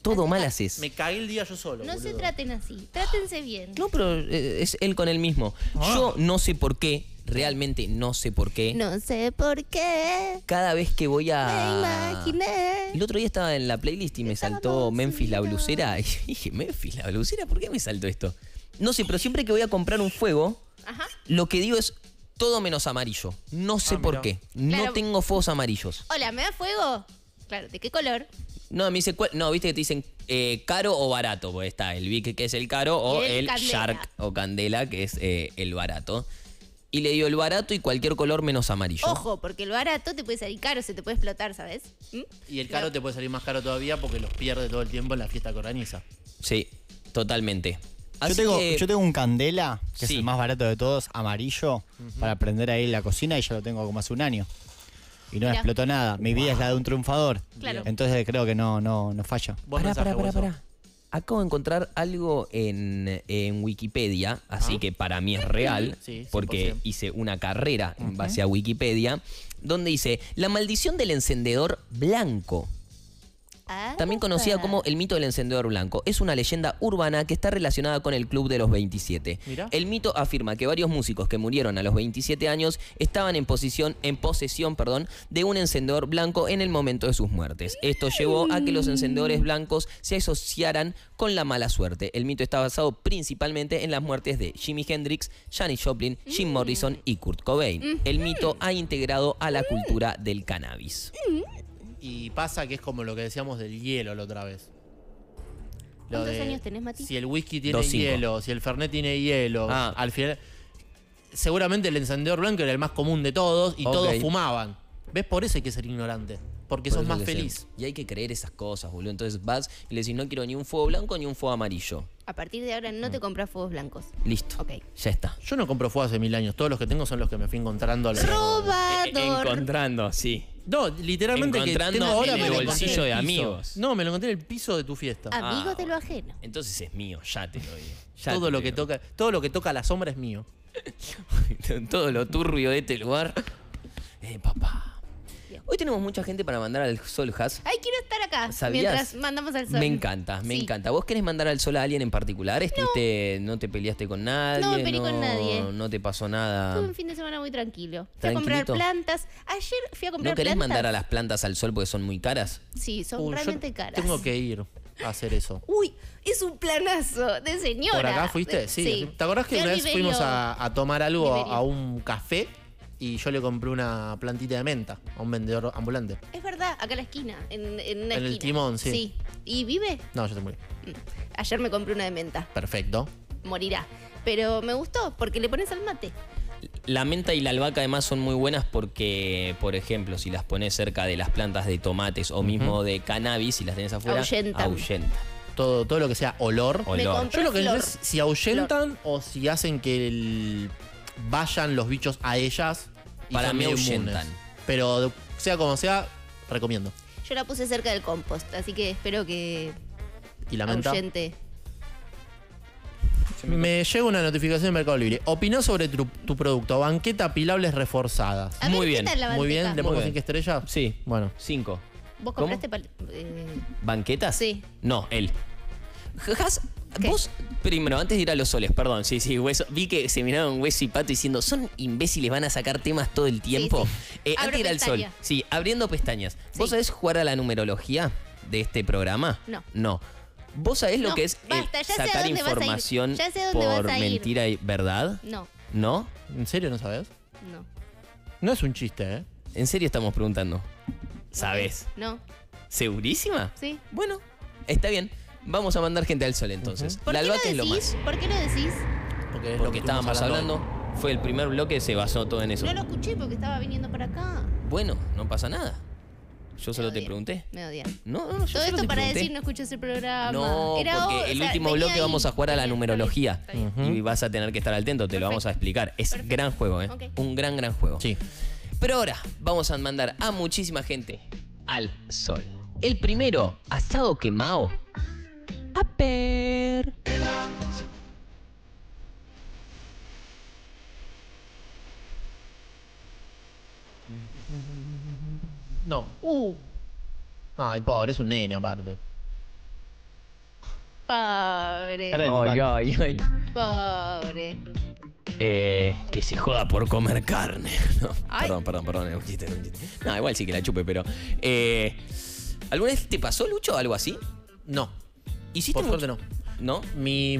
Todo mal haces. Me cagué el día yo solo. No boludo. Se traten así, trátense bien. No, pero eh, es él con él mismo. Ah. Yo no sé por qué realmente no sé por qué. No sé por qué. Cada vez que voy a... Me imaginé. El otro día estaba en la playlist y me Estábamos saltó Memphis la blusera. Y dije, Memphis la blusera, ¿por qué me saltó esto? No sé, pero siempre que voy a comprar un fuego, ajá, lo que digo es todo menos amarillo. No sé ah, por qué. Claro. No tengo fuegos amarillos. Hola, ¿me da fuego? Claro, ¿de qué color? No, me dice, no, viste que te dicen eh, caro o barato, porque está el Vic, que es el caro, o el, el Shark o Candela, que es eh, el barato. Y le digo el barato y cualquier color menos amarillo. Ojo, porque el barato te puede salir caro, se te puede explotar, ¿sabes? ¿Mm? Y el caro no. te puede salir más caro todavía porque los pierde todo el tiempo en la fiesta que organiza. Sí, totalmente. Yo tengo, que... yo tengo un Candela, que sí. es el más barato de todos, amarillo, uh-huh. para prender ahí en la cocina, y ya lo tengo como hace un año. Y no Mirá. explotó nada. Mi wow. vida es la de un triunfador. Claro. Entonces creo que no, no, no falla. Pará, pará, pará, pará. Acabo de encontrar algo en, en Wikipedia, así ah. que para mí es real, sí, porque hice una carrera en okay. base a Wikipedia, donde dice, la maldición del encendedor blanco. Ah, también conocida como el mito del encendedor blanco. Es una leyenda urbana que está relacionada con el Club de los veintisiete. Mirá. El mito afirma que varios músicos que murieron a los veintisiete años estaban en posición, en posesión perdón, de un encendedor blanco en el momento de sus muertes. Esto llevó a que los encendedores blancos se asociaran con la mala suerte. El mito está basado principalmente en las muertes de Jimi Hendrix, Janis Joplin, Jim Morrison y Kurt Cobain. El mito ha integrado a la cultura del cannabis. Y pasa que es como lo que decíamos del hielo la otra vez. Lo ¿Cuántos de, años tenés, Mati? Si el whisky tiene dos, hielo, si el fernet tiene hielo, ah. al final... Seguramente el encendedor blanco era el más común de todos y okay. todos fumaban. ¿Ves? Por eso hay que ser ignorante. Porque por sos más feliz. Sea. Y hay que creer esas cosas, boludo. Entonces vas y le decís, no quiero ni un fuego blanco ni un fuego amarillo. A partir de ahora no te compras fuegos blancos. Listo. Ok. Ya está. Yo no compro fuego hace mil años. Todos los que tengo son los que me fui encontrando. ¡Robador! Encontrando, sí. No, literalmente que tengo ahora en el bolsillo de amigos. No, me lo encontré en el piso de tu fiesta. Amigos ah, de lo ajeno. Entonces es mío, ya te lo digo. Ya todo, te lo te que digo. Toca, todo lo que toca la sombra es mío. Todo lo turbio de este lugar. Eh, papá. Dios. Hoy tenemos mucha gente para mandar al sol, Has. Ay, quiero estar acá. ¿Sabías? Mientras mandamos al sol. Me encanta, me sí. encanta. ¿Vos querés mandar al sol a alguien en particular? ¿Estuviste, no. no te peleaste con nadie? No me peleé no, con nadie. No te pasó nada. Tuve un fin de semana muy tranquilo. Fui a comprar plantas. Ayer fui a comprar plantas. ¿No querés plantas? mandar a las plantas al sol porque son muy caras? Sí, son Uy, realmente caras. Tengo que ir a hacer eso. Uy, es un planazo de señora. ¿Por acá fuiste? De, sí. sí. ¿Te acordás que una vez fuimos a, a tomar algo a, a un café? Y yo le compré una plantita de menta a un vendedor ambulante. Es verdad, acá en la esquina. En, en, una en esquina. El timón, sí. sí. ¿Y vive? No, yo te morí. Ayer me compré una de menta. Perfecto. Morirá. Pero me gustó porque le pones al mate. La menta y la albahaca además son muy buenas porque, por ejemplo, si las pones cerca de las plantas de tomates o mismo uh-huh. de cannabis, si las tenés afuera, ahuyenta. ahuyenta. Todo, todo lo que sea olor. olor. Yo lo que flor. Es si ahuyentan flor. o si hacen que el... vayan los bichos a ellas y para mí ahuyentan. Pero sea como sea, recomiendo. Yo la puse cerca del compost, así que espero que ¿Y la menta? ahuyente. Me, me llega una notificación de Mercado Libre. Opinó sobre tu, tu producto, banqueta pilables reforzada. Muy bien. Muy bien, ¿le pongo cinco estrellas? Sí. Bueno, cinco. ¿Vos compraste eh... banquetas? Sí. No, él. Has, ¿Qué? Vos, primero, antes de ir a los soles, perdón, sí, sí, Hueso, vi que se miraron Hueso y Pato diciendo, son imbéciles, van a sacar temas todo el tiempo. Sí, sí. Eh, antes de ir al sol, sí, abriendo pestañas. Sí. ¿Vos sabés jugar a la numerología de este programa? No. No. ¿Vos sabés no, lo que es basta, sacar información por mentira y verdad? No. ¿No? ¿En serio no sabés? No. No es un chiste, ¿eh? En serio estamos preguntando. ¿Sabés? No. ¿Segurísima? Sí. Bueno, está bien. Vamos a mandar gente al sol entonces. Uh-huh. La albahaca es lo más. ¿Por qué lo decís? Porque es porque lo que estábamos hablando. hablando. Fue el primer bloque, se basó todo en eso. No lo escuché porque estaba viniendo para acá. Bueno, no pasa nada. Yo Me solo odian. te pregunté. Me odian. No, no, yo Todo esto te para pregunté. decir no escuchas el programa. No, Era porque o, el o sea, último bloque ahí. vamos a jugar a la numerología. Uh-huh. Y vas a tener que estar atento, te Perfecto. lo vamos a explicar. Es Perfecto. gran juego, ¿eh? Okay. Un gran, gran juego. Sí. Pero ahora vamos a mandar a muchísima gente al sol. El primero, asado quemado. Aper. No. Uh. Ay, pobre, es un nene aparte. Pobre. Ay, ay, ay. Pobre. Eh, que se joda por comer carne. No, perdón, perdón, perdón. Era un chiste, era un chiste. No, igual sí que la chupe, pero. Eh, ¿Alguna vez te pasó, Lucho, algo así? No. ¿Hiciste por suerte no. ¿No? Mi.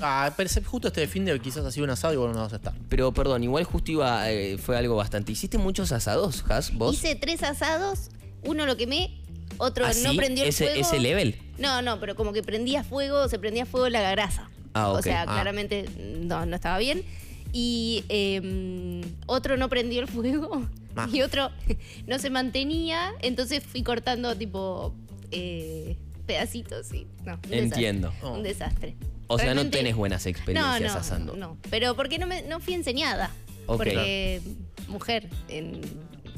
Ah, pero justo este fin de quizás ha sido un asado y bueno, no vas a estar. Pero perdón, igual justo iba. Eh, fue algo bastante. ¿Hiciste muchos asados, Has? ¿Vos? Hice tres asados, uno lo quemé, otro ¿Ah, no sí? prendió el ¿Ese, fuego. ¿Ese level? No, no, pero como que prendía fuego, se prendía fuego la grasa. Ah, okay. O sea, ah. claramente no, no estaba bien. Y eh, otro no prendió el fuego ah. y otro no se mantenía. Entonces fui cortando tipo eh, pedacitos y no, un Entiendo. Desastre, oh. Un desastre. O Realmente, sea, no tenés buenas experiencias no, no, asando. No, no, pero porque no, me, no fui enseñada. Okay. Porque claro. mujer en,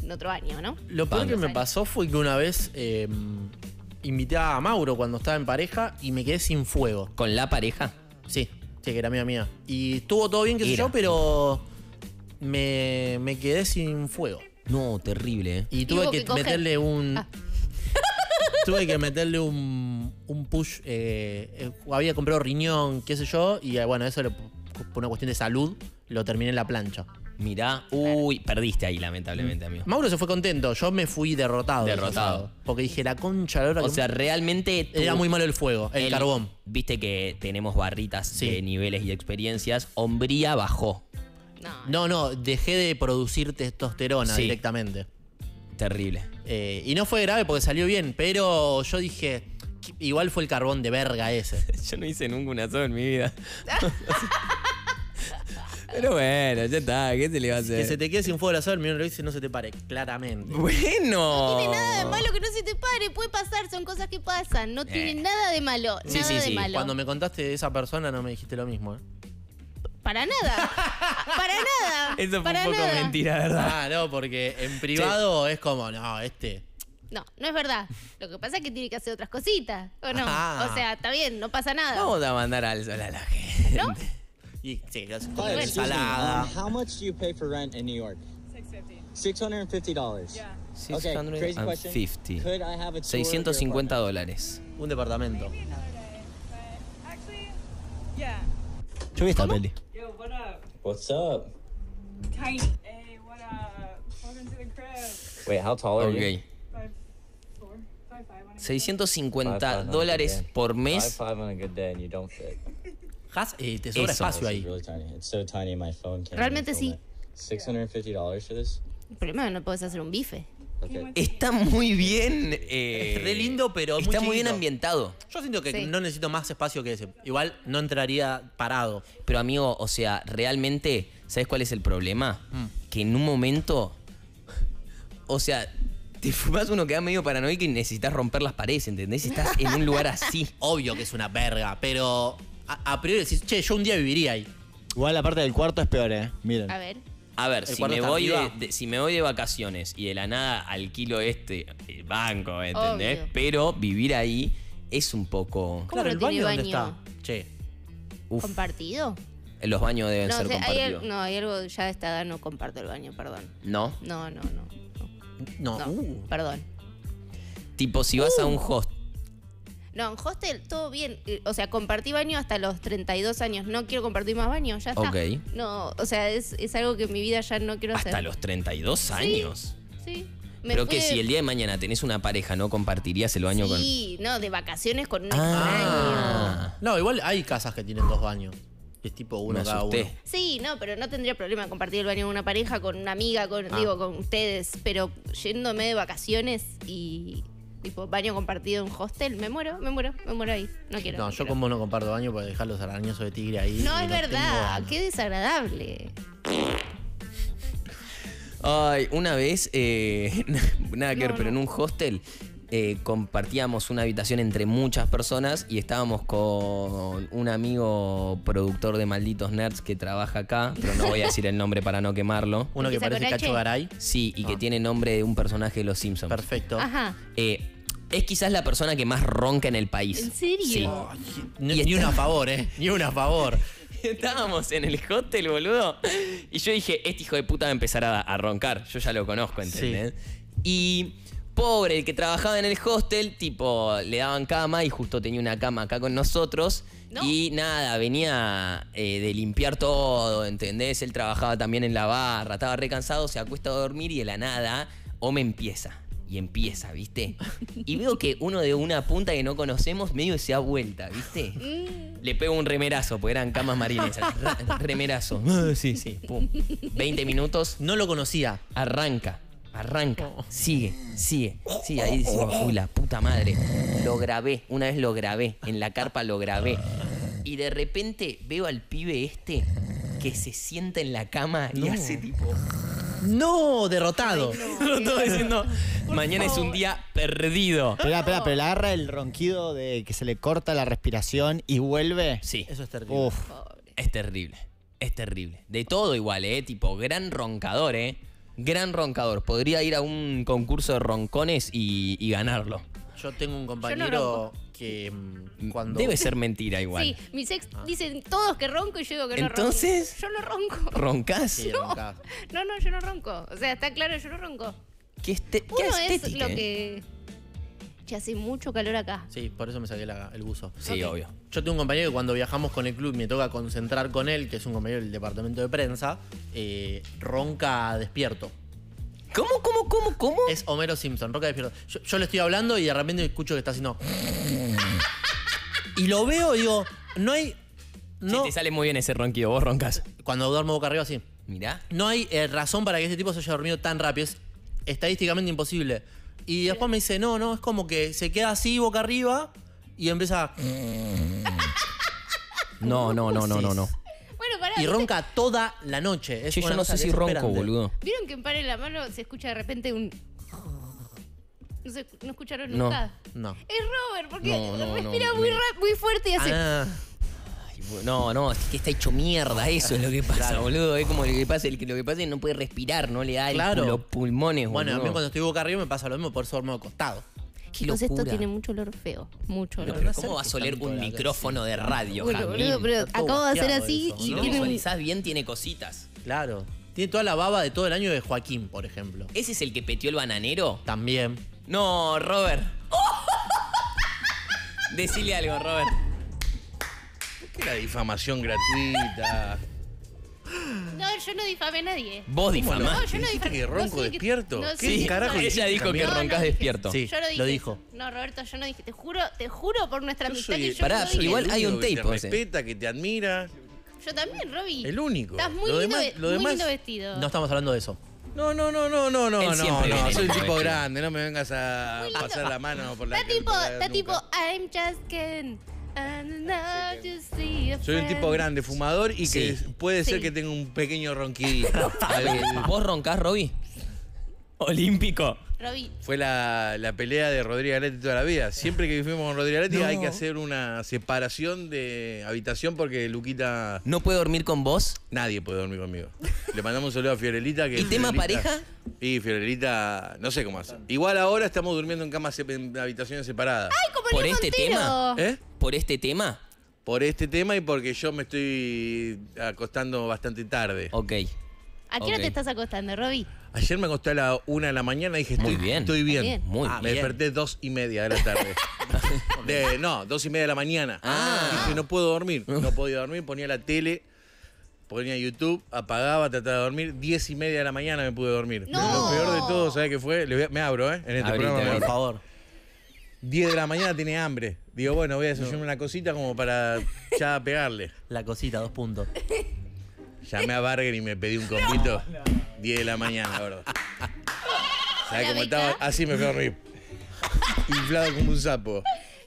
en otro año, ¿no? Lo peor que me pasó fue que una vez... Eh, invité a Mauro cuando estaba en pareja y me quedé sin fuego. ¿Con la pareja? Sí, sí, que era mía mía. Y estuvo todo bien, qué sé yo, pero me, me quedé sin fuego. No, terrible, ¿eh? Y tuve que, que meterle un... Ah. Tuve que meterle un, un push. Eh, eh, había comprado riñón, qué sé yo, y eh, bueno, eso era por una cuestión de salud. Lo terminé en la plancha. Mirá, uy, perdiste ahí lamentablemente, amigo. Mauro se fue contento, yo me fui derrotado. Derrotado. Porque dije, la concha de la hora. O sea, realmente... Tú, era muy malo el fuego, el, el carbón. Viste que tenemos barritas sí. de niveles y experiencias. Hombría bajó. No, no, no dejé de producir testosterona sí. directamente. Terrible. Eh, y no fue grave porque salió bien, pero yo dije... Igual fue el carbón de verga ese. Yo no hice nunca un asado en mi vida. Pero bueno, ya está, ¿qué se le va a hacer? Que se te quede sin fuego el asado, el millón lo dice, no se te pare, claramente. Bueno. No tiene nada de malo que no se te pare, puede pasar, son cosas que pasan, no tiene eh. nada de malo, sí, nada sí, de sí. malo. Cuando me contaste de esa persona no me dijiste lo mismo, ¿eh? Para nada, para nada. Eso fue para un poco nada. mentira, ¿verdad? Ah, no, porque en privado sí. es como, no, este... No, no es verdad. Lo que pasa es que tiene que hacer otras cositas, ¿o no? Ah. O sea, está bien, no pasa nada. Vamos a mandar al sol a la gente. ¿No? Y, sí, gracias. Hi, ensalada. Me, um, how much do you pay for rent in New York? six hundred fifty dollars. six hundred fifty dollars. Yeah. Okay, crazy question. six hundred fifty. Could I have a tour seiscientos cincuenta dólares. Un departamento. Maybe another day, but actually, yeah. Yo vi esta peli. Yo, what up? What's up? Tiny. Hey, what up? Welcome to the crib. Wait, how tall are okay. you? seiscientos cincuenta dólares por mes. five five on a good day and you don't fit. Has, eh, te sobra Eso. espacio ahí. Realmente sí. seiscientos cincuenta dólares Primero no podés hacer un bife. Okay. Está muy bien. Eh, es re lindo, pero está muy, muy bien ambientado. Yo siento que sí. no necesito más espacio que ese. Igual no entraría parado. Pero amigo, o sea, realmente, ¿sabés cuál es el problema? Mm. Que en un momento, o sea... Te fumás uno que da medio paranoico y necesitas romper las paredes, ¿entendés? Estás en un lugar así. Obvio que es una verga, pero a, a priori decís, che, yo un día viviría ahí. Igual la parte del cuarto es peor, ¿eh? Miren. A ver. A ver, si me, voy de, de, si me voy de vacaciones y de la nada alquilo este el banco, ¿entendés? Obvio. Pero vivir ahí es un poco... ¿Cómo claro, no el baño, baño dónde está? Che. Uf. ¿Compartido? Los baños deben no, ser o sea, compartidos. Hay, no, hay algo ya de esta edad no comparto el baño, perdón. ¿No? No, no, no. No, no uh. perdón. Tipo, si vas uh. a un hostel. No, en hostel todo bien. O sea, compartí baño hasta los treinta y dos años. No quiero compartir más baño, ya está. Okay. No, o sea, es, es algo que en mi vida ya no quiero ¿Hasta hacer. ¿Hasta los treinta y dos años? Sí, sí. Me Pero fue... que si el día de mañana tenés una pareja, ¿no compartirías el baño sí, con...? Sí, no, de vacaciones con un ah. extraño. No, igual hay casas que tienen dos baños. Es tipo uno cada uno. Sí, no, pero no tendría problema compartir el baño con una pareja, con una amiga, con, ah. digo, con ustedes. Pero yéndome de vacaciones y tipo baño compartido en hostel, me muero, me muero, me muero ahí. No quiero. No, no yo quiero. Con vos no comparto baño para dejar los arañazos de tigre ahí. No, es verdad. Qué desagradable. Ay, una vez, eh, nada que no, ver, no. pero en un hostel... Eh, compartíamos una habitación entre muchas personas y estábamos con un amigo productor de Malditos Nerds que trabaja acá, pero no voy a decir el nombre para no quemarlo. Uno que parece Cacho Garay. Sí, y ah. que tiene nombre de un personaje de Los Simpsons. Perfecto. Ajá. Eh, es quizás la persona que más ronca en el país. ¿En serio? Sí. Oh, ni, y ni una a favor, eh. Ni una a favor. Estábamos en el hostel, boludo. Y yo dije, este hijo de puta va a empezar a, a roncar. Yo ya lo conozco, ¿entendés? Sí. Y... pobre, el que trabajaba en el hostel, tipo, le daban cama y justo tenía una cama acá con nosotros. No. Y nada, venía eh, de limpiar todo, ¿entendés? Él trabajaba también en la barra, estaba re cansado, se acuesta a dormir y de la nada, o me empieza. Y empieza, ¿viste? Y veo que uno de una punta que no conocemos medio que se da vuelta, ¿viste? Mm. Le pego un remerazo, porque eran camas marinas. Remerazo. Sí, sí. Pum. veinte minutos. No lo conocía. Arranca. Arranca. Sigue, sigue. Sí, ahí decimos, uy, la puta madre. Lo grabé. Una vez lo grabé. En la carpa lo grabé. Y de repente veo al pibe este que se sienta en la cama no. y hace tipo... No, derrotado. Ay, no, derrotado diciendo, mañana favor. Es un día perdido. Espera, espera, pero agarra el ronquido de que se le corta la respiración y vuelve. Sí. Eso es terrible. Uf. Es terrible, es terrible. De todo igual, eh, tipo, gran roncador, eh. Gran roncador. Podría ir a un concurso de roncones y, y ganarlo. Yo tengo un compañero no que cuando... Debe ser mentira igual. Sí, mis ex ah. dicen todos que ronco y yo digo que no. ¿Entonces? Ronco. Yo no ronco. ¿Roncás? Sí, no. Roncás. No, no, yo no ronco. O sea, está claro, yo no ronco. ¿Qué, este Uno ¿qué estética? Es lo que... Ya hace mucho calor acá. Sí, por eso me saqué la, el buzo. Sí, okay. Obvio. Yo tengo un compañero que cuando viajamos con el club me toca concentrar con él, que es un compañero del departamento de prensa, eh, ronca despierto. ¿Cómo, cómo, cómo, cómo? Es Homero Simpson, ronca despierto. Yo, yo le estoy hablando y de repente escucho que está haciendo... Y lo veo y digo, no hay... No, sí, te sale muy bien ese ronquido, vos roncas. Cuando duermo boca arriba, sí. Mirá. No hay eh, razón para que este tipo se haya dormido tan rápido. Es estadísticamente imposible. Y después me dice, no, no, es como que se queda así boca arriba y empieza... A... No, no, no, no, no, no. Bueno, pará, y ronca te... toda la noche. Es che, yo no sé si ronco, boludo. ¿Vieron que en Pare la Mano se escucha de repente un... ¿No, se, no escucharon nunca? No, no. Es Robert, porque no, no, respira no, no, muy, no. muy fuerte y hace... Ah. Ay, no, no, es que está hecho mierda, eso es lo que pasa, claro. Boludo. Es como lo que pasa, el que lo que pasa es que no puede respirar, no le da claro. el, los pulmones, boludo. Bueno, a mí cuando estoy boca arriba me pasa lo mismo, por eso duermo de costado. Entonces esto tiene mucho olor feo, mucho olor. Pero ¿cómo va a oler un micrófono de radio, bueno, boludo, pero acabo de hacer así eso, y... ¿no? Si lo visualizás bien, tiene cositas. Claro. Tiene toda la baba de todo el año de Joaquín, por ejemplo. ¿Ese es el que peteó el bananero? También. No, Robert. ¡Oh! Decile algo, Robert. ¿Por qué la difamación gratuita? No, yo no difamé a nadie. ¿Vos difamás? No, yo no difamé. ¿Que ronco despierto? No, sí, carajo. Ella dijo que roncás despierto. Sí, yo lo dije. Lo dijo. No, Roberto, yo no dije. Te juro, te juro por nuestra amistad que yo no dije. Igual hay un tape. Que te respeta, que te admira. Yo también, Roby. El único. Estás muy lindo vestido. No estamos hablando de eso. No, no, no, no, no, no, no, no. Soy un tipo grande, no me vengas a pasar la mano por la cara. Está tipo, I'm just kidding. Soy un tipo grande, fumador y que sí. puede ser sí. que tenga un pequeño ronquidito. ¿Vos roncás, Roby? Olímpico. Roby. Fue la, la pelea de Rodrigo Galetti toda la vida. Siempre que fuimos con Rodrigo Galetti no. hay que hacer una separación de habitación porque Luquita... ¿No puede dormir con vos? Nadie puede dormir conmigo. Le mandamos un saludo a Fiorelita. Que ¿Y tema pareja? Y Fiorelita, no sé cómo hace. Igual ahora estamos durmiendo en camas, en habitaciones separadas. ¡Ay, como ¿Por este tiro. tema? ¿Eh? ¿Por este tema? Por este tema y porque yo me estoy acostando bastante tarde. Ok. ¿A qué okay. hora te estás acostando, Roby? Ayer me acosté a la una de la mañana y dije, estoy muy bien. Estoy bien. bien. Muy ah, bien. Me desperté dos y media de la tarde. de, no, dos y media de la mañana. Ah. Dije, no puedo dormir. No podía dormir, ponía la tele, ponía YouTube, apagaba, trataba de dormir. Diez y media de la mañana me pude dormir. No. Pero lo peor de todo, ¿sabes qué fue? Le voy a, me abro, ¿eh? En este Abrite, programa. Por favor. diez de la mañana tenía hambre. Digo, bueno, voy a desayunar no. una cosita como para ya pegarle. La cosita, dos puntos. Llamé a Barger y me pedí un copito. No, no. diez de la mañana, gordo. ¿Sabés cómo estaba? Así me fui a dormir. Inflado como un sapo.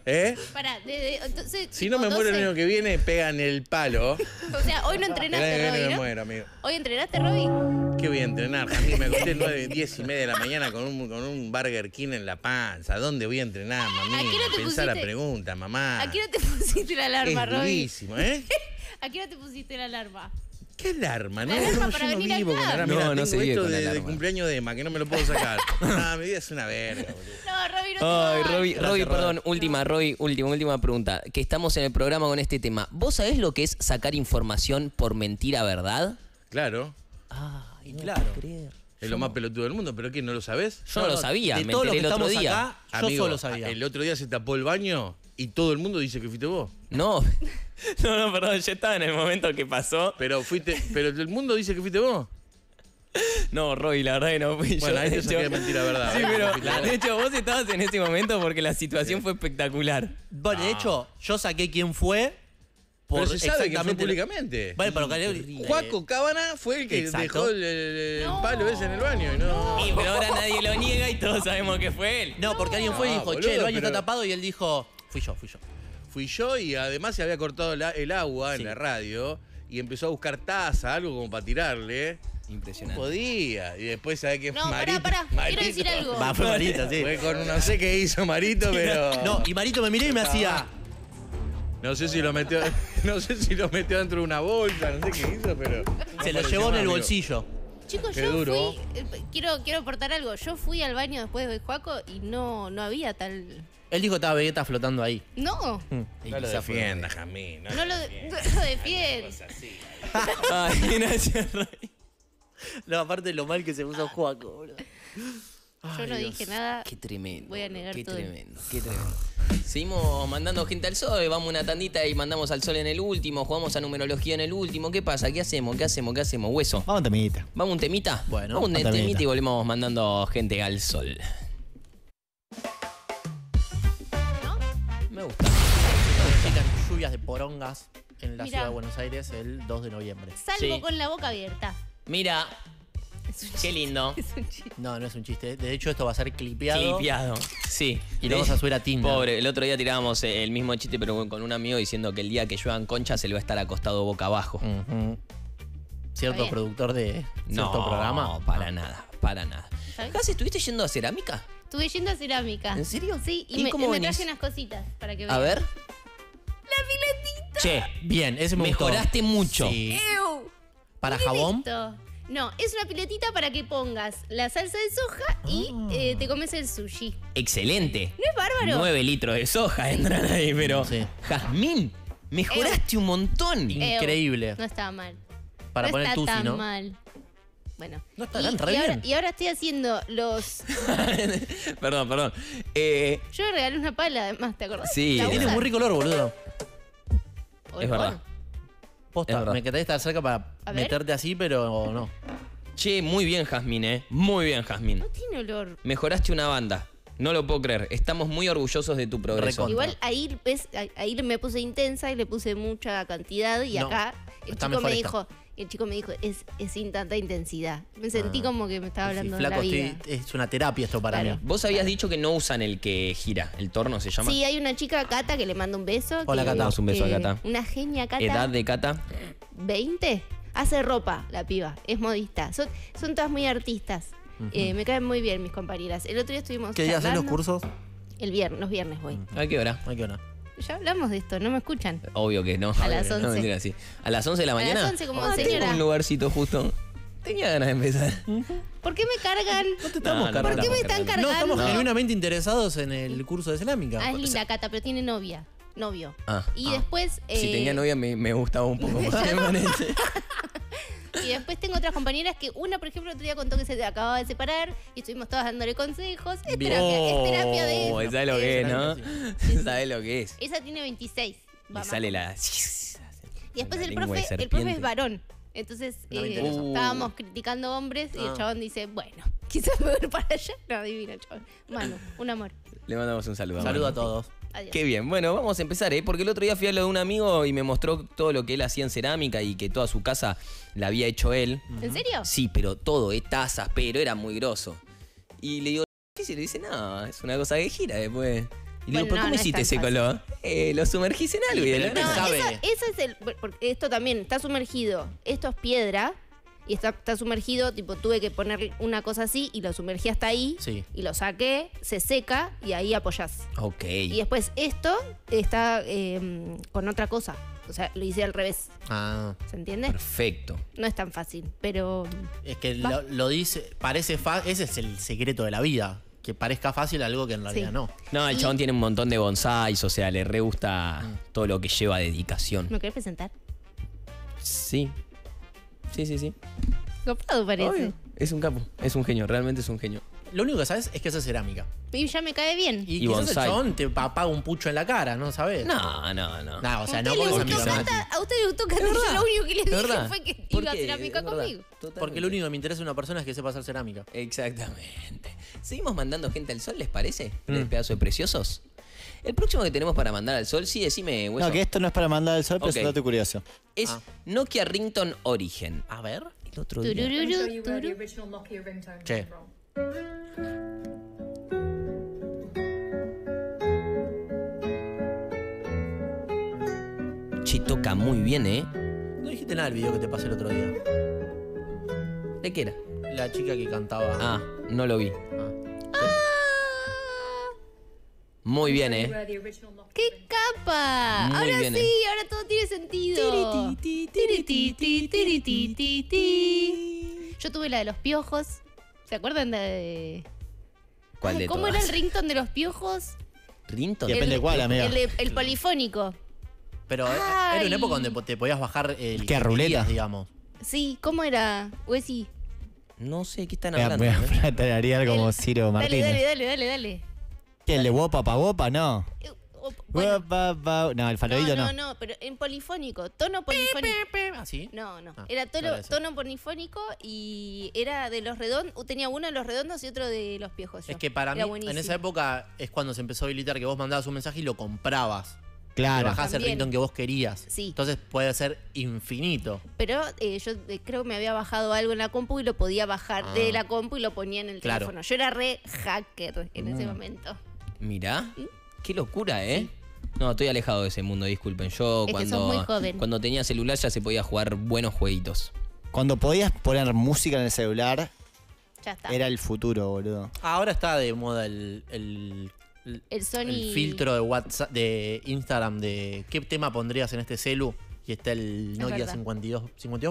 ¿Eh? Pará, de, de, entonces, si no me muero el año que viene, pegan el palo. O sea, hoy no entrenaste, Roby, ¿no? Me muero, amigo. ¿Hoy entrenaste, Roby? ¿Qué voy a entrenar? A mí me acosté nueve, diez y media de la mañana con un, con un Burger King en la panza. ¿Dónde voy a entrenar, mamá? No Pensá la pregunta, mamá. ¿A qué no te pusiste la alarma, Roby? Es durísimo, ¿eh? ¿A qué no te pusiste la alarma? ¿Qué alarma? No, alarma no, para yo no vivo acá. Con alarma. No, Mirá, no tengo se vive esto con de, de cumpleaños de Emma, que no me lo puedo sacar. Ah, mi vida es una verga, boludo. No, Roby, no te Roby, Roby, perdón, no. última, Roby, última, última pregunta. Que estamos en el programa con este tema. ¿Vos sabés lo que es sacar información por mentira, verdad? Claro. Ah, y no claro. puedo creer. Es lo más pelotudo del mundo, pero ¿qué? ¿No lo sabés? Yo no, no lo sabía, de me todo enteré lo que el otro estamos día. Acá, amigo, yo solo sabía. El otro día se tapó el baño y todo el mundo dice que fuiste vos. No, no, no, perdón, yo estaba en el momento que pasó. Pero fuiste, pero el mundo dice que fuiste vos. No, Roy, la verdad que no fui bueno, yo. Bueno, eso es mentira, verdad. Sí, pero la, de hecho vos estabas en ese momento porque la situación sí. fue espectacular. Bueno, ah. de hecho, yo saqué quién fue. Pero se sabe que fue públicamente. Vale, pero Juaco Cábana fue el que Exacto. dejó el, el no. palo ese en el baño. No. Y pero ahora nadie lo niega y todos sabemos que fue él. No, porque alguien fue y dijo, no, boludo, che, el baño pero... está tapado. Y él dijo, fui yo, fui yo. Fui yo y además se había cortado la, el agua sí. en la radio. Y empezó a buscar taza, algo como para tirarle. Impresionante. No podía. Y después, ¿sabés qué? No, Marito, pará, pará. Marito. Quiero decir algo. Va, fue Marito, sí. Fue con no sé qué hizo Marito, pero... No, y Marito me miró y me hacía... No sé si lo metió, no sé si lo metió dentro de una bolsa, no sé qué hizo, pero... No se lo llevó en el amigo. bolsillo. Chicos, qué yo duro. fui... Eh, quiero, quiero aportar algo. Yo fui al baño después de Juaco y no, no había tal... Él dijo que estaba Vegeta flotando ahí. No. Mm. No lo defienda, Jasmine. No, no lo defienda. Ay, gracias, Roy. No, aparte de lo mal que se puso Juaco, boludo. Ay, yo no Dios. dije nada. Qué tremendo. Voy a negar qué todo. Qué tremendo, qué tremendo. Seguimos mandando gente al sol, vamos una tandita y mandamos al sol en el último, jugamos a numerología en el último. ¿Qué pasa? ¿Qué hacemos? ¿Qué hacemos? ¿Qué hacemos? Hueso. Vamos un temita. ¿Vamos un temita? Bueno. Vamos un temita, temita y volvemos mandando gente al sol. ¿No? Me gusta. Me lluvias de porongas en la Mirá. ciudad de Buenos Aires el dos de noviembre. Salvo sí. con la boca abierta. Mira. Qué lindo. Es un chiste. No, no es un chiste. De hecho, esto va a ser clipeado. Clipeado, sí. Y lo vamos a subir a Tinder. Pobre, el otro día tirábamos el mismo chiste, pero con un amigo diciendo que el día que lluevan conchas, él va a estar acostado boca abajo. Uh-huh. ¿Cierto productor de cierto no, programa? No, para ah. nada, para nada. ¿Casi estuviste yendo a cerámica? Estuve yendo a cerámica. ¿En serio? Sí, y, ¿Y me, me traje unas cositas para que veas. A ver. La piletita. Che, bien, ese me Mejoraste gustó. mucho. Sí. Ew. ¿Para jabón? Listo. No, es una piletita para que pongas la salsa de soja y oh. eh, te comes el sushi. ¡Excelente! ¿No es bárbaro? Nueve litros de soja entran ahí, pero... Sí. Jasmine, mejoraste eh. un montón. Eh. Increíble. No estaba mal. Para no poner está tusi, tan ¿no? mal. Bueno. No está y, tan re y, bien. Ahora, y ahora estoy haciendo los... perdón, perdón. Eh... Yo le regalé una pala, además, ¿te acordás? Sí. Tiene muy rico olor, boludo. Es verdad. Posta, me encantaría estar cerca para meterte así, pero no. Che, muy bien, Jasmine, ¿eh? Muy bien, Jasmine. No tiene olor. Mejoraste una banda. No lo puedo creer. Estamos muy orgullosos de tu progreso. Recontra. Igual ahí, ves, ahí me puse intensa y le puse mucha cantidad. Y no, acá el chico me dijo, el chico me dijo, es, es sin tanta intensidad. Me sentí ah. como que me estaba hablando sí, flaco, de la vida. Estoy, es una terapia esto para claro. mí. Vos habías claro. dicho que no usan el que gira. El torno se llama. Sí, hay una chica, Cata, que le mando un beso. Hola, que, Cata. Damos un beso que, a Cata. Una genia, Cata. ¿Edad de Cata? veinte. Hace ropa, la piba. Es modista. Son, son todas muy artistas. Uh-huh. eh, me caen muy bien mis compañeras. El otro día estuvimos ¿Qué día hacen los cursos? El viernes, los viernes voy. ¿A qué hora? ¿A qué hora? Ya hablamos de esto, no me escuchan. Obvio que no. A las once. No, mentira, sí. ¿A las once de la mañana? A las once, como ah, señora. Tengo un lugarcito justo. Tenía ganas de empezar. ¿Por qué me cargan? No te estamos no, cargando. ¿Por qué me están cargando? No, estamos no. genuinamente interesados en el curso de cerámica. Ah, es linda, Cata, pero tiene novia. Novio. Ah, y ah. después... Eh... Si tenía novia me, me gustaba un poco. Y después tengo otras compañeras que una, por ejemplo, el otro día contó que se acababa de separar y estuvimos todas dándole consejos. Es terapia, oh, es terapia de eso. ¿Sabes lo que es, no? Sí. ¿Sabes lo que es? Esa tiene veintiséis. Le sale la... Y después la el, profe, de el profe es varón. Entonces no eh, uh. estábamos criticando hombres y ah. el chabón dice, bueno, quizás me voy para allá. No, adivina, chabón. Manu, un amor. Le mandamos un saludo. Un saludo a todos. Adiós. Qué bien, bueno, vamos a empezar, ¿eh? Porque el otro día fui a lo de un amigo y me mostró todo lo que él hacía en cerámica y que toda su casa la había hecho él. ¿En serio? Sí, pero todo, ¿eh? Tazas, pero era muy grosso. Y le digo, difícil, le dice, no, es una cosa que gira después. Y le bueno, digo, ¿por no, qué me no hiciste es ese fácil. color? Eh, lo sumergís en algo y él no, no sabe. Eso, eso es el, porque esto también está sumergido, esto es piedra. Y está, está sumergido, tipo tuve que poner una cosa así y lo sumergí hasta ahí sí. y lo saqué, se seca y ahí apoyás. Ok. Y después esto está eh, con otra cosa. O sea, lo hice al revés. Ah. ¿Se entiende? Perfecto. No es tan fácil, pero... Es que lo, lo dice, parece fácil, ese es el secreto de la vida. Que parezca fácil algo que en realidad sí. no. No, el y... chabón tiene un montón de bonsáis, o sea, le re gusta mm. todo lo que lleva dedicación. ¿Me querés presentar? Sí. Sí, sí, sí. Copado parece. Obvio. es un capo, es un genio, realmente es un genio. Lo único que sabes es que hace cerámica. Y ya me cae bien. Y, y quizás bonsai. El chabón te apaga un pucho en la cara, ¿no sabes? No, no, no. No, o sea, no con esa Cata, a usted le gustó Cata, yo lo único que le dije fue que iba a cerámica conmigo. Totalmente. Porque lo único que me interesa de una persona es que sepa hacer cerámica. Exactamente. ¿Seguimos mandando gente al sol, les parece? Mm. ¿Un pedazo de preciosos? El próximo que tenemos para mandar al sol, sí, decime, Hueso. No, que esto no es para mandar al sol, pero okay. Es un dato curioso. Es ah. Nokia Ringtone Origin. A ver, el otro día. Turururu, turururu. Che. Che, toca muy bien, ¿eh? No dijiste nada del video que te pasé el otro día. ¿De qué era? La chica que cantaba. Ah, no lo vi. Ah. Muy bien, ¿eh? ¡Qué capa! Muy ahora bien, sí, eh. ahora todo tiene sentido. Tiri, tiri, tiri, tiri, tiri, tiri, tiri, tiri. Yo tuve la de los piojos. ¿Se acuerdan de...? ¿Cuál de ¿Cómo todas? Era el ringtone de los piojos? ¿Ringtone? Depende el, cuál, amigo. El, el, el polifónico. Pero Ay. Era una época donde te podías bajar el... ¿Qué, ruleta? Digamos. Sí, ¿cómo era? Huesi. No sé, ¿qué están hablando? Voy a platanear como Ciro Martínez. Dale, dale, dale, dale. ¿Qué, el de Wopa Pa Wopa? No. Bueno, Wopa Pa... No, el farolito no. No, no, no, pero en polifónico. Tono polifónico. ¿Ah, sí? No, no. Ah, era tono, no tono polifónico y era de los redondos. Tenía uno de los redondos y otro de los piojos. Es que para era mí, buenísimo. En esa época es cuando se empezó a habilitar que vos mandabas un mensaje y lo comprabas. Claro. Bajás el ringtone que vos querías. Sí. Entonces puede ser infinito. Pero eh, yo creo que me había bajado algo en la compu y lo podía bajar ah. de la compu y lo ponía en el claro. teléfono. Yo era re hacker en mm. ese momento. Mirá, qué locura, ¿eh? No, estoy alejado de ese mundo, disculpen. Yo es cuando, que sos muy joven. Cuando tenía celular ya se podía jugar buenos jueguitos. Cuando podías poner música en el celular, ya está. Era el futuro, boludo. Ahora está de moda el, el, el, el, Sony... el filtro de WhatsApp, de Instagram, de qué tema pondrías en este celu. Y está el Nokia es cincuenta y dos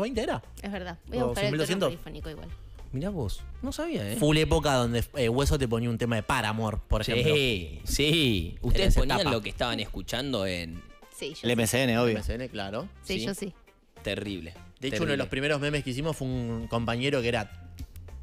veinte, ¿era? Es verdad. Voy a buscar el tono telefónico igual. Mirá vos, no sabía, ¿eh? Full época donde eh, Hueso te ponía un tema de Paramore, por ejemplo. Sí, sí. Ustedes ponían etapa? Lo que estaban escuchando en... Sí, yo el M C N, sí. Obvio. M C N, claro. Sí, sí, yo sí. Terrible. De Terrible. Hecho, uno de los primeros memes que hicimos fue un compañero que era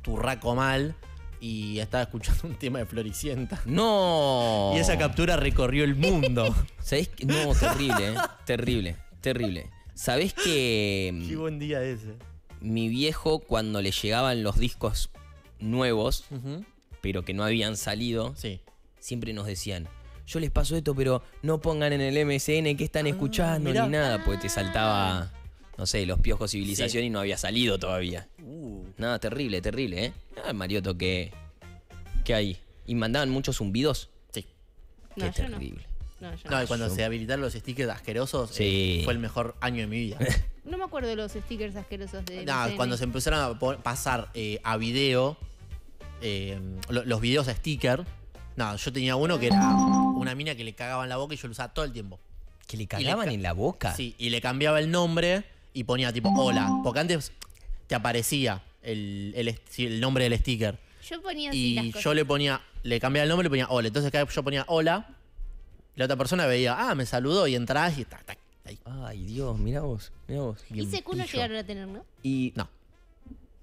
turraco mal y estaba escuchando un tema de Floricienta. ¡No! Y esa captura recorrió el mundo. ¿Sabés qué? No, terrible, ¿eh? Terrible, terrible. ¿Sabés que...? Qué buen día ese. Mi viejo, cuando le llegaban los discos nuevos, uh-huh. pero que no habían salido, sí. siempre nos decían, yo les paso esto, pero no pongan en el M S N que están ah, escuchando mirá. Ni nada, porque te saltaba, no sé, Los Piojos Civilización sí. y no había salido todavía. Uh. Nada, terrible, terrible, ¿eh? Ah, Marioto, ¿qué, qué hay? ¿Y mandaban muchos zumbidos? Sí. No, qué terrible. No. No, no, y cuando se habilitaron los stickers asquerosos, sí. eh, fue el mejor año de mi vida. No me acuerdo de los stickers asquerosos de... No, cuando se empezaron a pasar eh, a video, eh, los videos a sticker, no, yo tenía uno que era una mina que le cagaban en la boca y yo lo usaba todo el tiempo. ¿Que le cagaban le ca en la boca? Sí, y le cambiaba el nombre y ponía tipo, hola, porque antes te aparecía el, el, el nombre del sticker. Yo ponía así y las cosas. Yo le ponía, le cambiaba el nombre y le ponía hola, entonces cada vez yo ponía hola... La otra persona veía, ah, me saludó y entrás y ta, ta, ahí. Ay, Dios, mirá vos, mirá vos. Y I C Q no llegaron a tener, ¿no? Y no.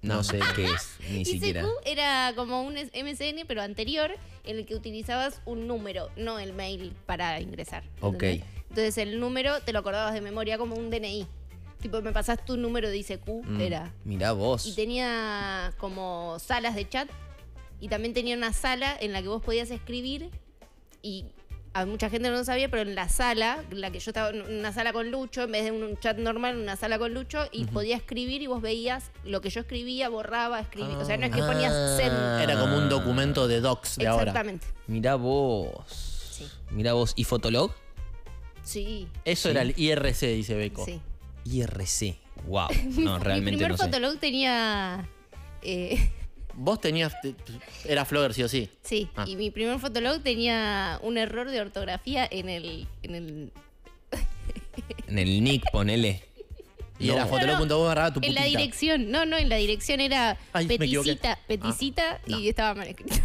No, no sé qué es, ni I C Q siquiera. I C Q era como un M S N, pero anterior, en el que utilizabas un número, no el mail para ingresar. ¿Entendés? Ok. Entonces el número te lo acordabas de memoria como un D N I. Tipo, me pasás tu número de I C Q, mm, era. Mirá vos. Y tenía como salas de chat y también tenía una sala en la que vos podías escribir y... A mucha gente no lo sabía, pero en la sala, en la que yo estaba, en una sala con Lucho, en vez de un chat normal, en una sala con Lucho, y uh-huh. podía escribir y vos veías lo que yo escribía, borraba, escribía. Ah, o sea, no es que ponías send. Era como un documento de docs de ahora. Exactamente. Mirá vos. Sí. Mirá vos. ¿Y Fotolog? Sí. Eso sí. Era el I R C, dice Beco. Sí. I R C. Wow. No, realmente no sé. Mi primer Fotolog tenía... Eh... Vos tenías... Era Flogger, sí o sí. Sí, ah. y mi primer Fotolog tenía un error de ortografía en el... En el, en el nick, ponele. Y no, era Fotolog punto com no, barra tu putita. En la dirección. No, no, en la dirección era Ay, peticita, peticita ah, y no. estaba mal escrito.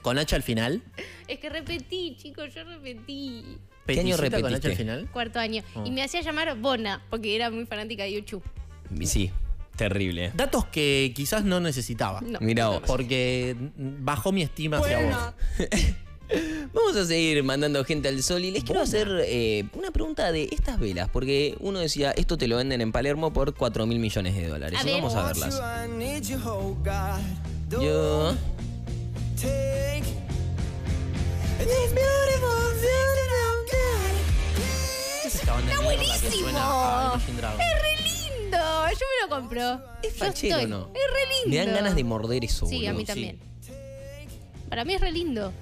¿Con H al final? Es que repetí, chicos, yo repetí. ¿Qué año repetiste? ¿Con H al final? Cuarto año. Oh. Y me hacía llamar Bona, porque era muy fanática de YouTube. Sí. Terrible. Datos que quizás no necesitaba. No. Mirá vos. Porque bajó mi estima hacia bueno. vos. Vamos a seguir mandando gente al sol. Y les quiero hacer eh, una pregunta de estas velas. Porque uno decía, esto te lo venden en Palermo por cuatro mil millones de dólares. A Vamos a verlas. Yo... ¡Está buenísimo! Ah, ¡es re lindo! Yo me lo compro. ¿Es fachero o no? Es re lindo. Me dan ganas de morder eso, sí, boludo. A mí también. Sí. Para mí es re lindo.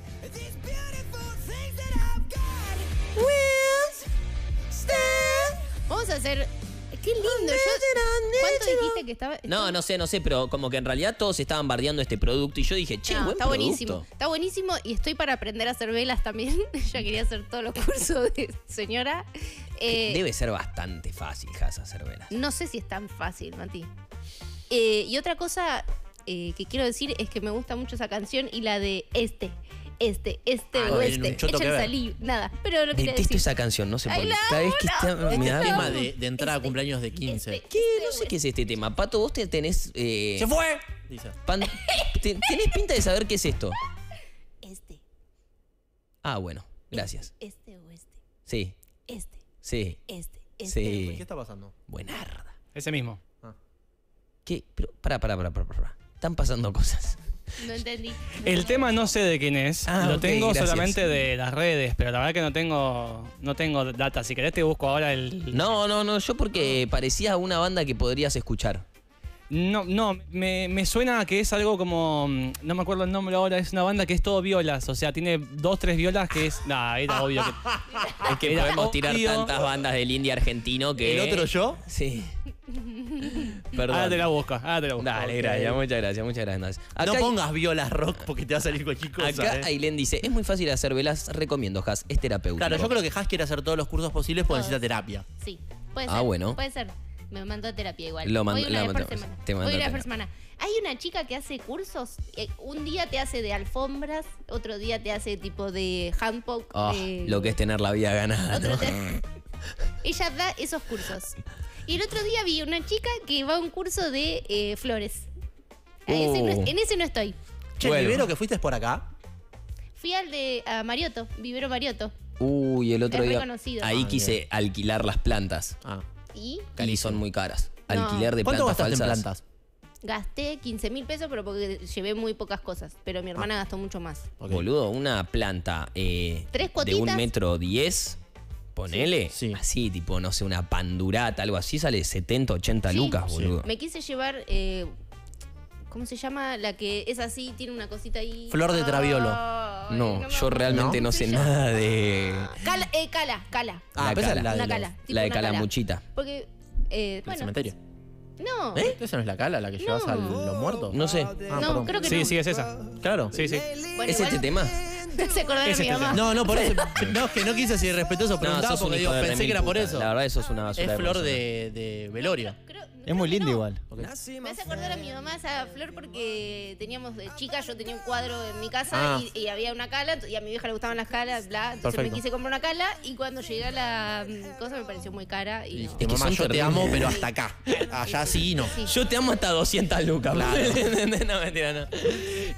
Vamos a hacer... ¡Qué lindo! Yo, ¿cuánto dijiste que estaba...? No, no sé, no sé, pero como que en realidad todos estaban bardeando este producto y yo dije, che, no, buen está producto. Buenísimo. Está buenísimo y estoy para aprender a hacer velas también. Yo quería hacer todos los cursos de señora. Eh, Debe ser bastante fácil, Jas, hacer velas. No sé si es tan fácil, Mati. Eh, y otra cosa eh, que quiero decir es que me gusta mucho esa canción y la de este... Este, este ah, o este, échale saliva, nada. Pero lo que detesto decir. Esa canción, no sé por qué. Cada vez que está, me este da tema de, de entrada este, a cumpleaños de quince. Este, este, ¿Qué? No sé bueno. qué es este tema. Pato, vos te tenés. Eh, ¡Se fue! Pan, te, tenés pinta de saber qué es esto. Este. Ah, bueno, gracias. Este, este o este. Sí. Este. Sí. Este. Este. Sí. Este. ¿Qué está pasando? Buenarda. Ese mismo. Ah. ¿Qué? Pero, pará, pará, pará, pará, pará. Están pasando cosas. No entendí. No. El tema no sé de quién es. Ah, lo okay, tengo gracias. Solamente de las redes, pero la verdad que no tengo no tengo data. Si querés te busco ahora el... No, no, no. Yo porque parecía una banda que podrías escuchar. No, no. Me, me suena a que es algo como... No me acuerdo el nombre ahora. Es una banda que es todo violas. O sea, tiene dos, tres violas que es... Nah, era obvio que... Es que podemos tirar obvio. Tantas bandas del indie argentino que... ¿El otro yo? Sí. Perdón. Ahora te la busco, ahora te la busco. Dale, gracias, muchas gracias, muchas gracias. Acá no pongas hay... violas rock porque te va a salir cualquier cosa. Acá eh. Ailén dice, es muy fácil hacer velas, recomiendo, Has, es terapéutico. Claro, yo creo que Has quiere hacer todos los cursos posibles porque necesita terapia. Sí, puede ser. Ah, bueno. Puede ser. Me mandó a terapia igual. Lo mandó, la mandó. Te mandó. Voy una vez por semana. Hay una chica que hace cursos. Un día te hace de alfombras, otro día te hace tipo de handpoke. Oh, de... Lo que es tener la vida ganada. ¿No? Te... Ella da esos cursos. Y el otro día vi una chica que va a un curso de eh, flores. Uh. Ese no, en ese no estoy. Che, bueno. ¿El vivero que fuiste es por acá? Fui al de a Mariotto, Vivero Mariotto. Uy, el otro es día. Reconocido. Ahí ah, quise bien. Alquilar las plantas. Ah. ¿Y? Y son muy caras. No. Alquiler de plantas falsas. ¿Cuánto gastaste en plantas? Gasté quince mil pesos, pero porque llevé muy pocas cosas. Pero mi hermana ah. gastó mucho más. Okay. Boludo, una planta eh, ¿Tres de un metro diez... Ponele, sí, sí. así, tipo, no sé, una pandurata, algo así, sale setenta, ochenta sí, lucas, boludo. Sí. Me quise llevar, eh, ¿cómo se llama? La que es así, tiene una cosita ahí. Flor de traviolo. Oh, no, no yo realmente no, no sé nada de... Cala, eh, cala, cala. Ah, la cala. La de, una cala, tipo la de una calamuchita. Cala. Porque, eh, ¿el bueno, cementerio? No. ¿Eh? ¿Esa no es la cala, la que no. llevas a los muertos? No sé. Ah, no, creo que sí, no. sí, es esa. Claro. Sí, sí. Bueno, ¿es igual? Este tema... ¿Se acordaron es mi mamá? No, no, por eso. No, es que no quise ser irrespetuoso, preguntaba no, porque digo, pensé que era por eso. La verdad, eso es una basura. Es flor de, de velorio. No, creo, creo, es muy lindo no. igual. Okay. Me hace acordar a mi mamá esa flor porque teníamos de chica, yo tenía un cuadro en mi casa ah. y, y había una cala y a mi vieja le gustaban las calas, bla. Entonces Perfecto. me quise comprar una cala y cuando llegué a la cosa me pareció muy cara. Y no. Es que mamá, yo terrible. te amo, pero hasta acá. Allá sí y no. Sí. Yo te amo hasta doscientas lucas. Claro. No, mentira, no.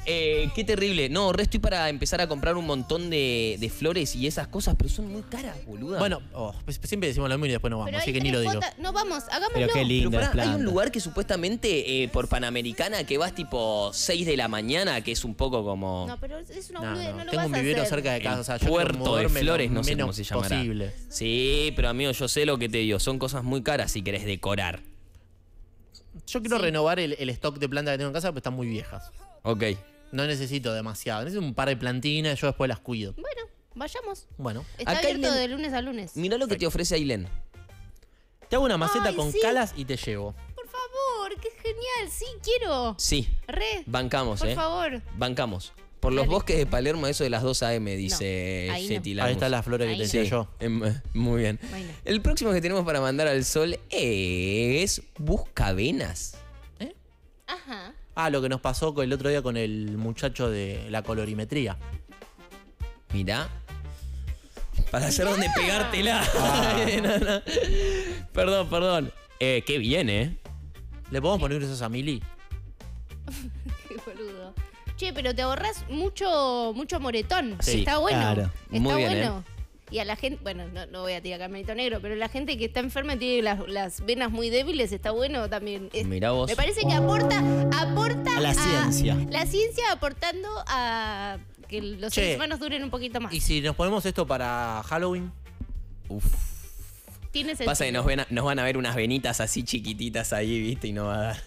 Eh, qué terrible. No, re estoy para empezar a comprar un montón de, de flores y esas cosas, pero son muy caras, boluda. Bueno, oh, siempre decimos lo mismo y después no vamos, así que ni lo digo. No vamos, hagámoslo. Pero qué lindo. Pero pará, hay un lugar que supuestamente eh, por Panamericana que vas tipo seis de la mañana, que es un poco como... No, pero es una boludez, no, no. no lo Tengo vas un vivero a hacer. cerca de casa, o sea, yo puerto de flores, no sé cómo se llamará. Posible. Sí, pero amigo, yo sé lo que te digo, son cosas muy caras si querés decorar. Yo quiero sí. renovar el, el stock de plantas que tengo en casa, pero están muy viejas. Ok. No necesito demasiado. Necesito un par de plantinas y yo después las cuido. Bueno, vayamos. Bueno. Está Acá abierto Ailén, de lunes a lunes. Mirá lo que te ofrece Ailén. Te hago una maceta Ay, con sí. calas y te llevo. Por favor, qué genial. Sí, quiero. Sí. Re. Bancamos, por eh. Por favor. Bancamos. Por los Dale. bosques de Palermo, eso de las dos a eme, dice no, Seti Lamus. Ahí está la flor que ahí te decía no. yo. Eh, muy bien. Bueno. El próximo que tenemos para mandar al sol es... Buscavenas. ¿Eh? Ajá. Ah, lo que nos pasó el otro día con el muchacho de la colorimetría. Mirá. Para hacer donde pegártela. Ah. no, no. Perdón, perdón. Eh, qué bien, ¿eh? ¿Le podemos poner esos a Milly? Qué boludo. Che, pero te ahorrás mucho, mucho moretón. Sí, está bueno. Claro. Está muy bien, bueno. ¿Eh? Y a la gente, bueno, no, no voy a tirar Carmelito Negro, pero la gente que está enferma tiene las, las venas muy débiles, está bueno también. Mirá vos. Me parece que aporta, aporta a la ciencia. A, la ciencia aportando a que los che. seres humanos duren un poquito más. ¿Y si nos ponemos esto para Halloween? Uf. ¿Tiene sentido? Pasa que nos, ven a, nos van a ver unas venitas así chiquititas ahí, ¿viste? Y no va a dar.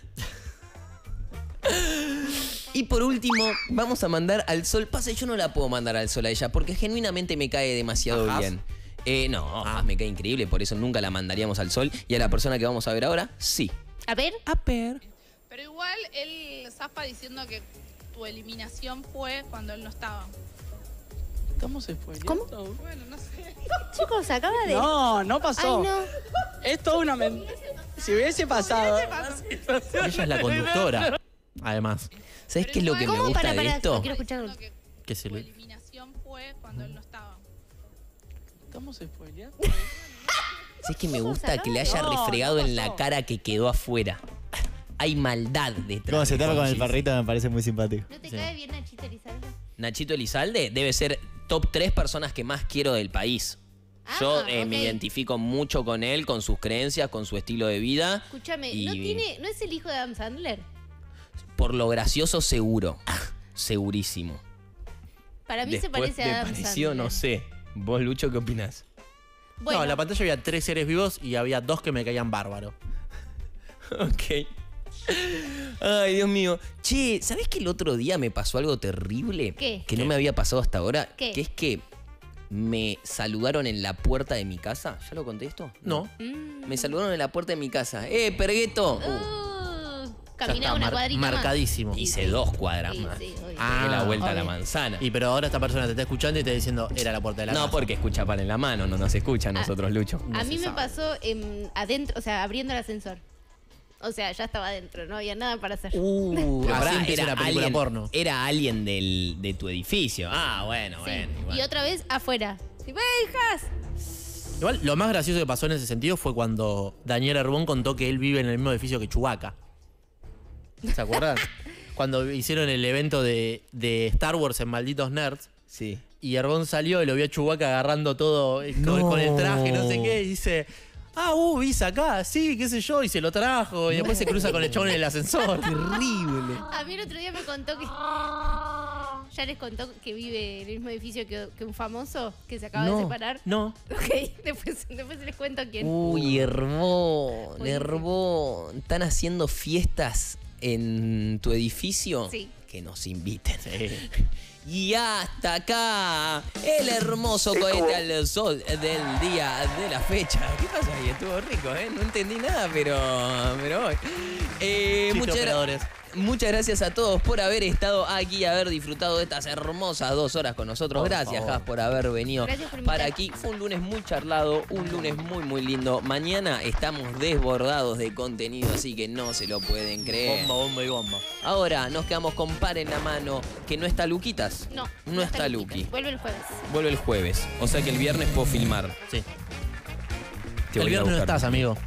Y por último, vamos a mandar al sol. Pasa, yo no la puedo mandar al sol a ella porque genuinamente me cae demasiado Ajá. bien. Eh, no, ah. me cae increíble, por eso nunca la mandaríamos al sol. Y a la persona que vamos a ver ahora, sí. A ver. A ver. Pero igual él zafa diciendo que tu eliminación fue cuando él no estaba. ¿Cómo se fue? ¿Cómo? Bueno, no sé. Chicos, acaba de... No, no pasó. Ay, no. Es toda una mentira. Si hubiese pasado. Si hubiese pasado. Ella es la conductora, además. ¿Sabés qué es lo que me gusta para, para, de esto? Quiero escuchar. ¿Qué se le... eliminación fue cuando él no estaba. ¿Estamos spoileando? ¿Sabés que me gusta que le haya no, refregado no en la cara que quedó afuera? Hay maldad detrás. Como se tarda con el perrito me parece muy simpático. ¿No te sí. cae bien Nachito Elizalde? Nachito Elizalde debe ser top tres personas que más quiero del país. Ah, Yo eh, okay. me identifico mucho con él, con sus creencias, con su estilo de vida. Escúchame, y... ¿no, tiene, ¿no es el hijo de Adam Sandler? Por lo gracioso, seguro. Segurísimo. Para mí Después se parece a Adam pareció, Sandler. No sé. ¿Vos, Lucho, qué opinás? Bueno. No, en la pantalla había tres seres vivos y había dos que me caían bárbaro. Ok. Ay, Dios mío. Che, ¿sabés que el otro día me pasó algo terrible? ¿Qué? Que no me había pasado hasta ahora. ¿Qué? Que es que me saludaron en la puerta de mi casa. ¿Ya lo conté esto? No. Mm. Me saludaron en la puerta de mi casa. ¡Eh, Pergueto! Uh. Caminaba una cuadrita mar Marcadísimo. Más. Hice dos cuadras sí, más. Sí, ah, la vuelta obvio. a la manzana. Y pero ahora esta persona te está escuchando y te está diciendo, era la puerta de la No, casa. Porque escucha pan en la mano, no nos escucha a nosotros, Lucho. No a mí sabe. me pasó eh, adentro, o sea, abriendo el ascensor. O sea, ya estaba adentro, no había nada para hacer. Uh, ahora era una película alien, porno. Era alguien del, de tu edificio. Ah, bueno, sí. bueno. Igual. Y otra vez afuera. ¡Sí, hijas! Igual, lo más gracioso que pasó en ese sentido fue cuando Daniel Herbón contó que él vive en el mismo edificio que Chewbacca. ¿Se acuerdan? Cuando hicieron el evento de, de Star Wars en Malditos Nerds. Sí. Y Herbón salió y lo vio a Chewbacca agarrando todo no. con, con el traje, no sé qué. Y dice, ah, uh, vis acá, sí, qué sé yo. Y se lo trajo. Y no. después se cruza con el chabón en el ascensor. Terrible. A mí el otro día me contó que... ¿Ya les contó que vive en el mismo edificio que, que un famoso que se acaba no, de separar? No. Ok, después, después les cuento quién. Uy, Herbón, Herbón. Están haciendo fiestas... en tu edificio sí. que nos inviten. Sí. Y hasta acá el hermoso cohete al sol del día de la fecha. ¿Qué pasa ahí? Estuvo rico, ¿eh? No entendí nada, pero, pero voy. Eh, muchas gracias. Muchas gracias a todos por haber estado aquí, haber disfrutado de estas hermosas dos horas con nosotros. Por gracias, Jas, por haber venido por para aquí. Fue un lunes muy charlado, un lunes muy, muy lindo. Mañana estamos desbordados de contenido, así que no se lo pueden creer. Bomba, bomba y bomba. Ahora nos quedamos con par en la mano, que no está Luquitas. No, no, no está Luqui. Vuelve el jueves. Vuelve el jueves, o sea que el viernes puedo filmar. Sí. Te el viernes no estás, amigo.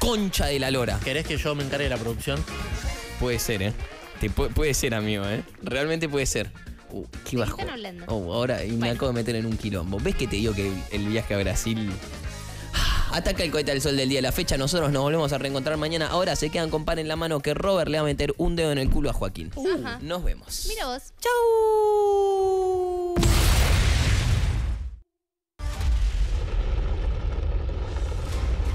Concha de la lora. ¿Querés que yo me encargue de la producción? Puede ser, ¿eh? Te puede, puede ser, amigo, ¿eh? Realmente puede ser. Uh, qué bajo. ¿Qué están hablando? Oh, ahora bueno. me acabo de meter en un quilombo. ¿Ves que te digo que el viaje a Brasil... Ataca el cohete al sol del día de la fecha. Nosotros nos volvemos a reencontrar mañana. Ahora se quedan con pan en la mano que Robert le va a meter un dedo en el culo a Joaquín. Uh, nos vemos. Mira vos. Chau.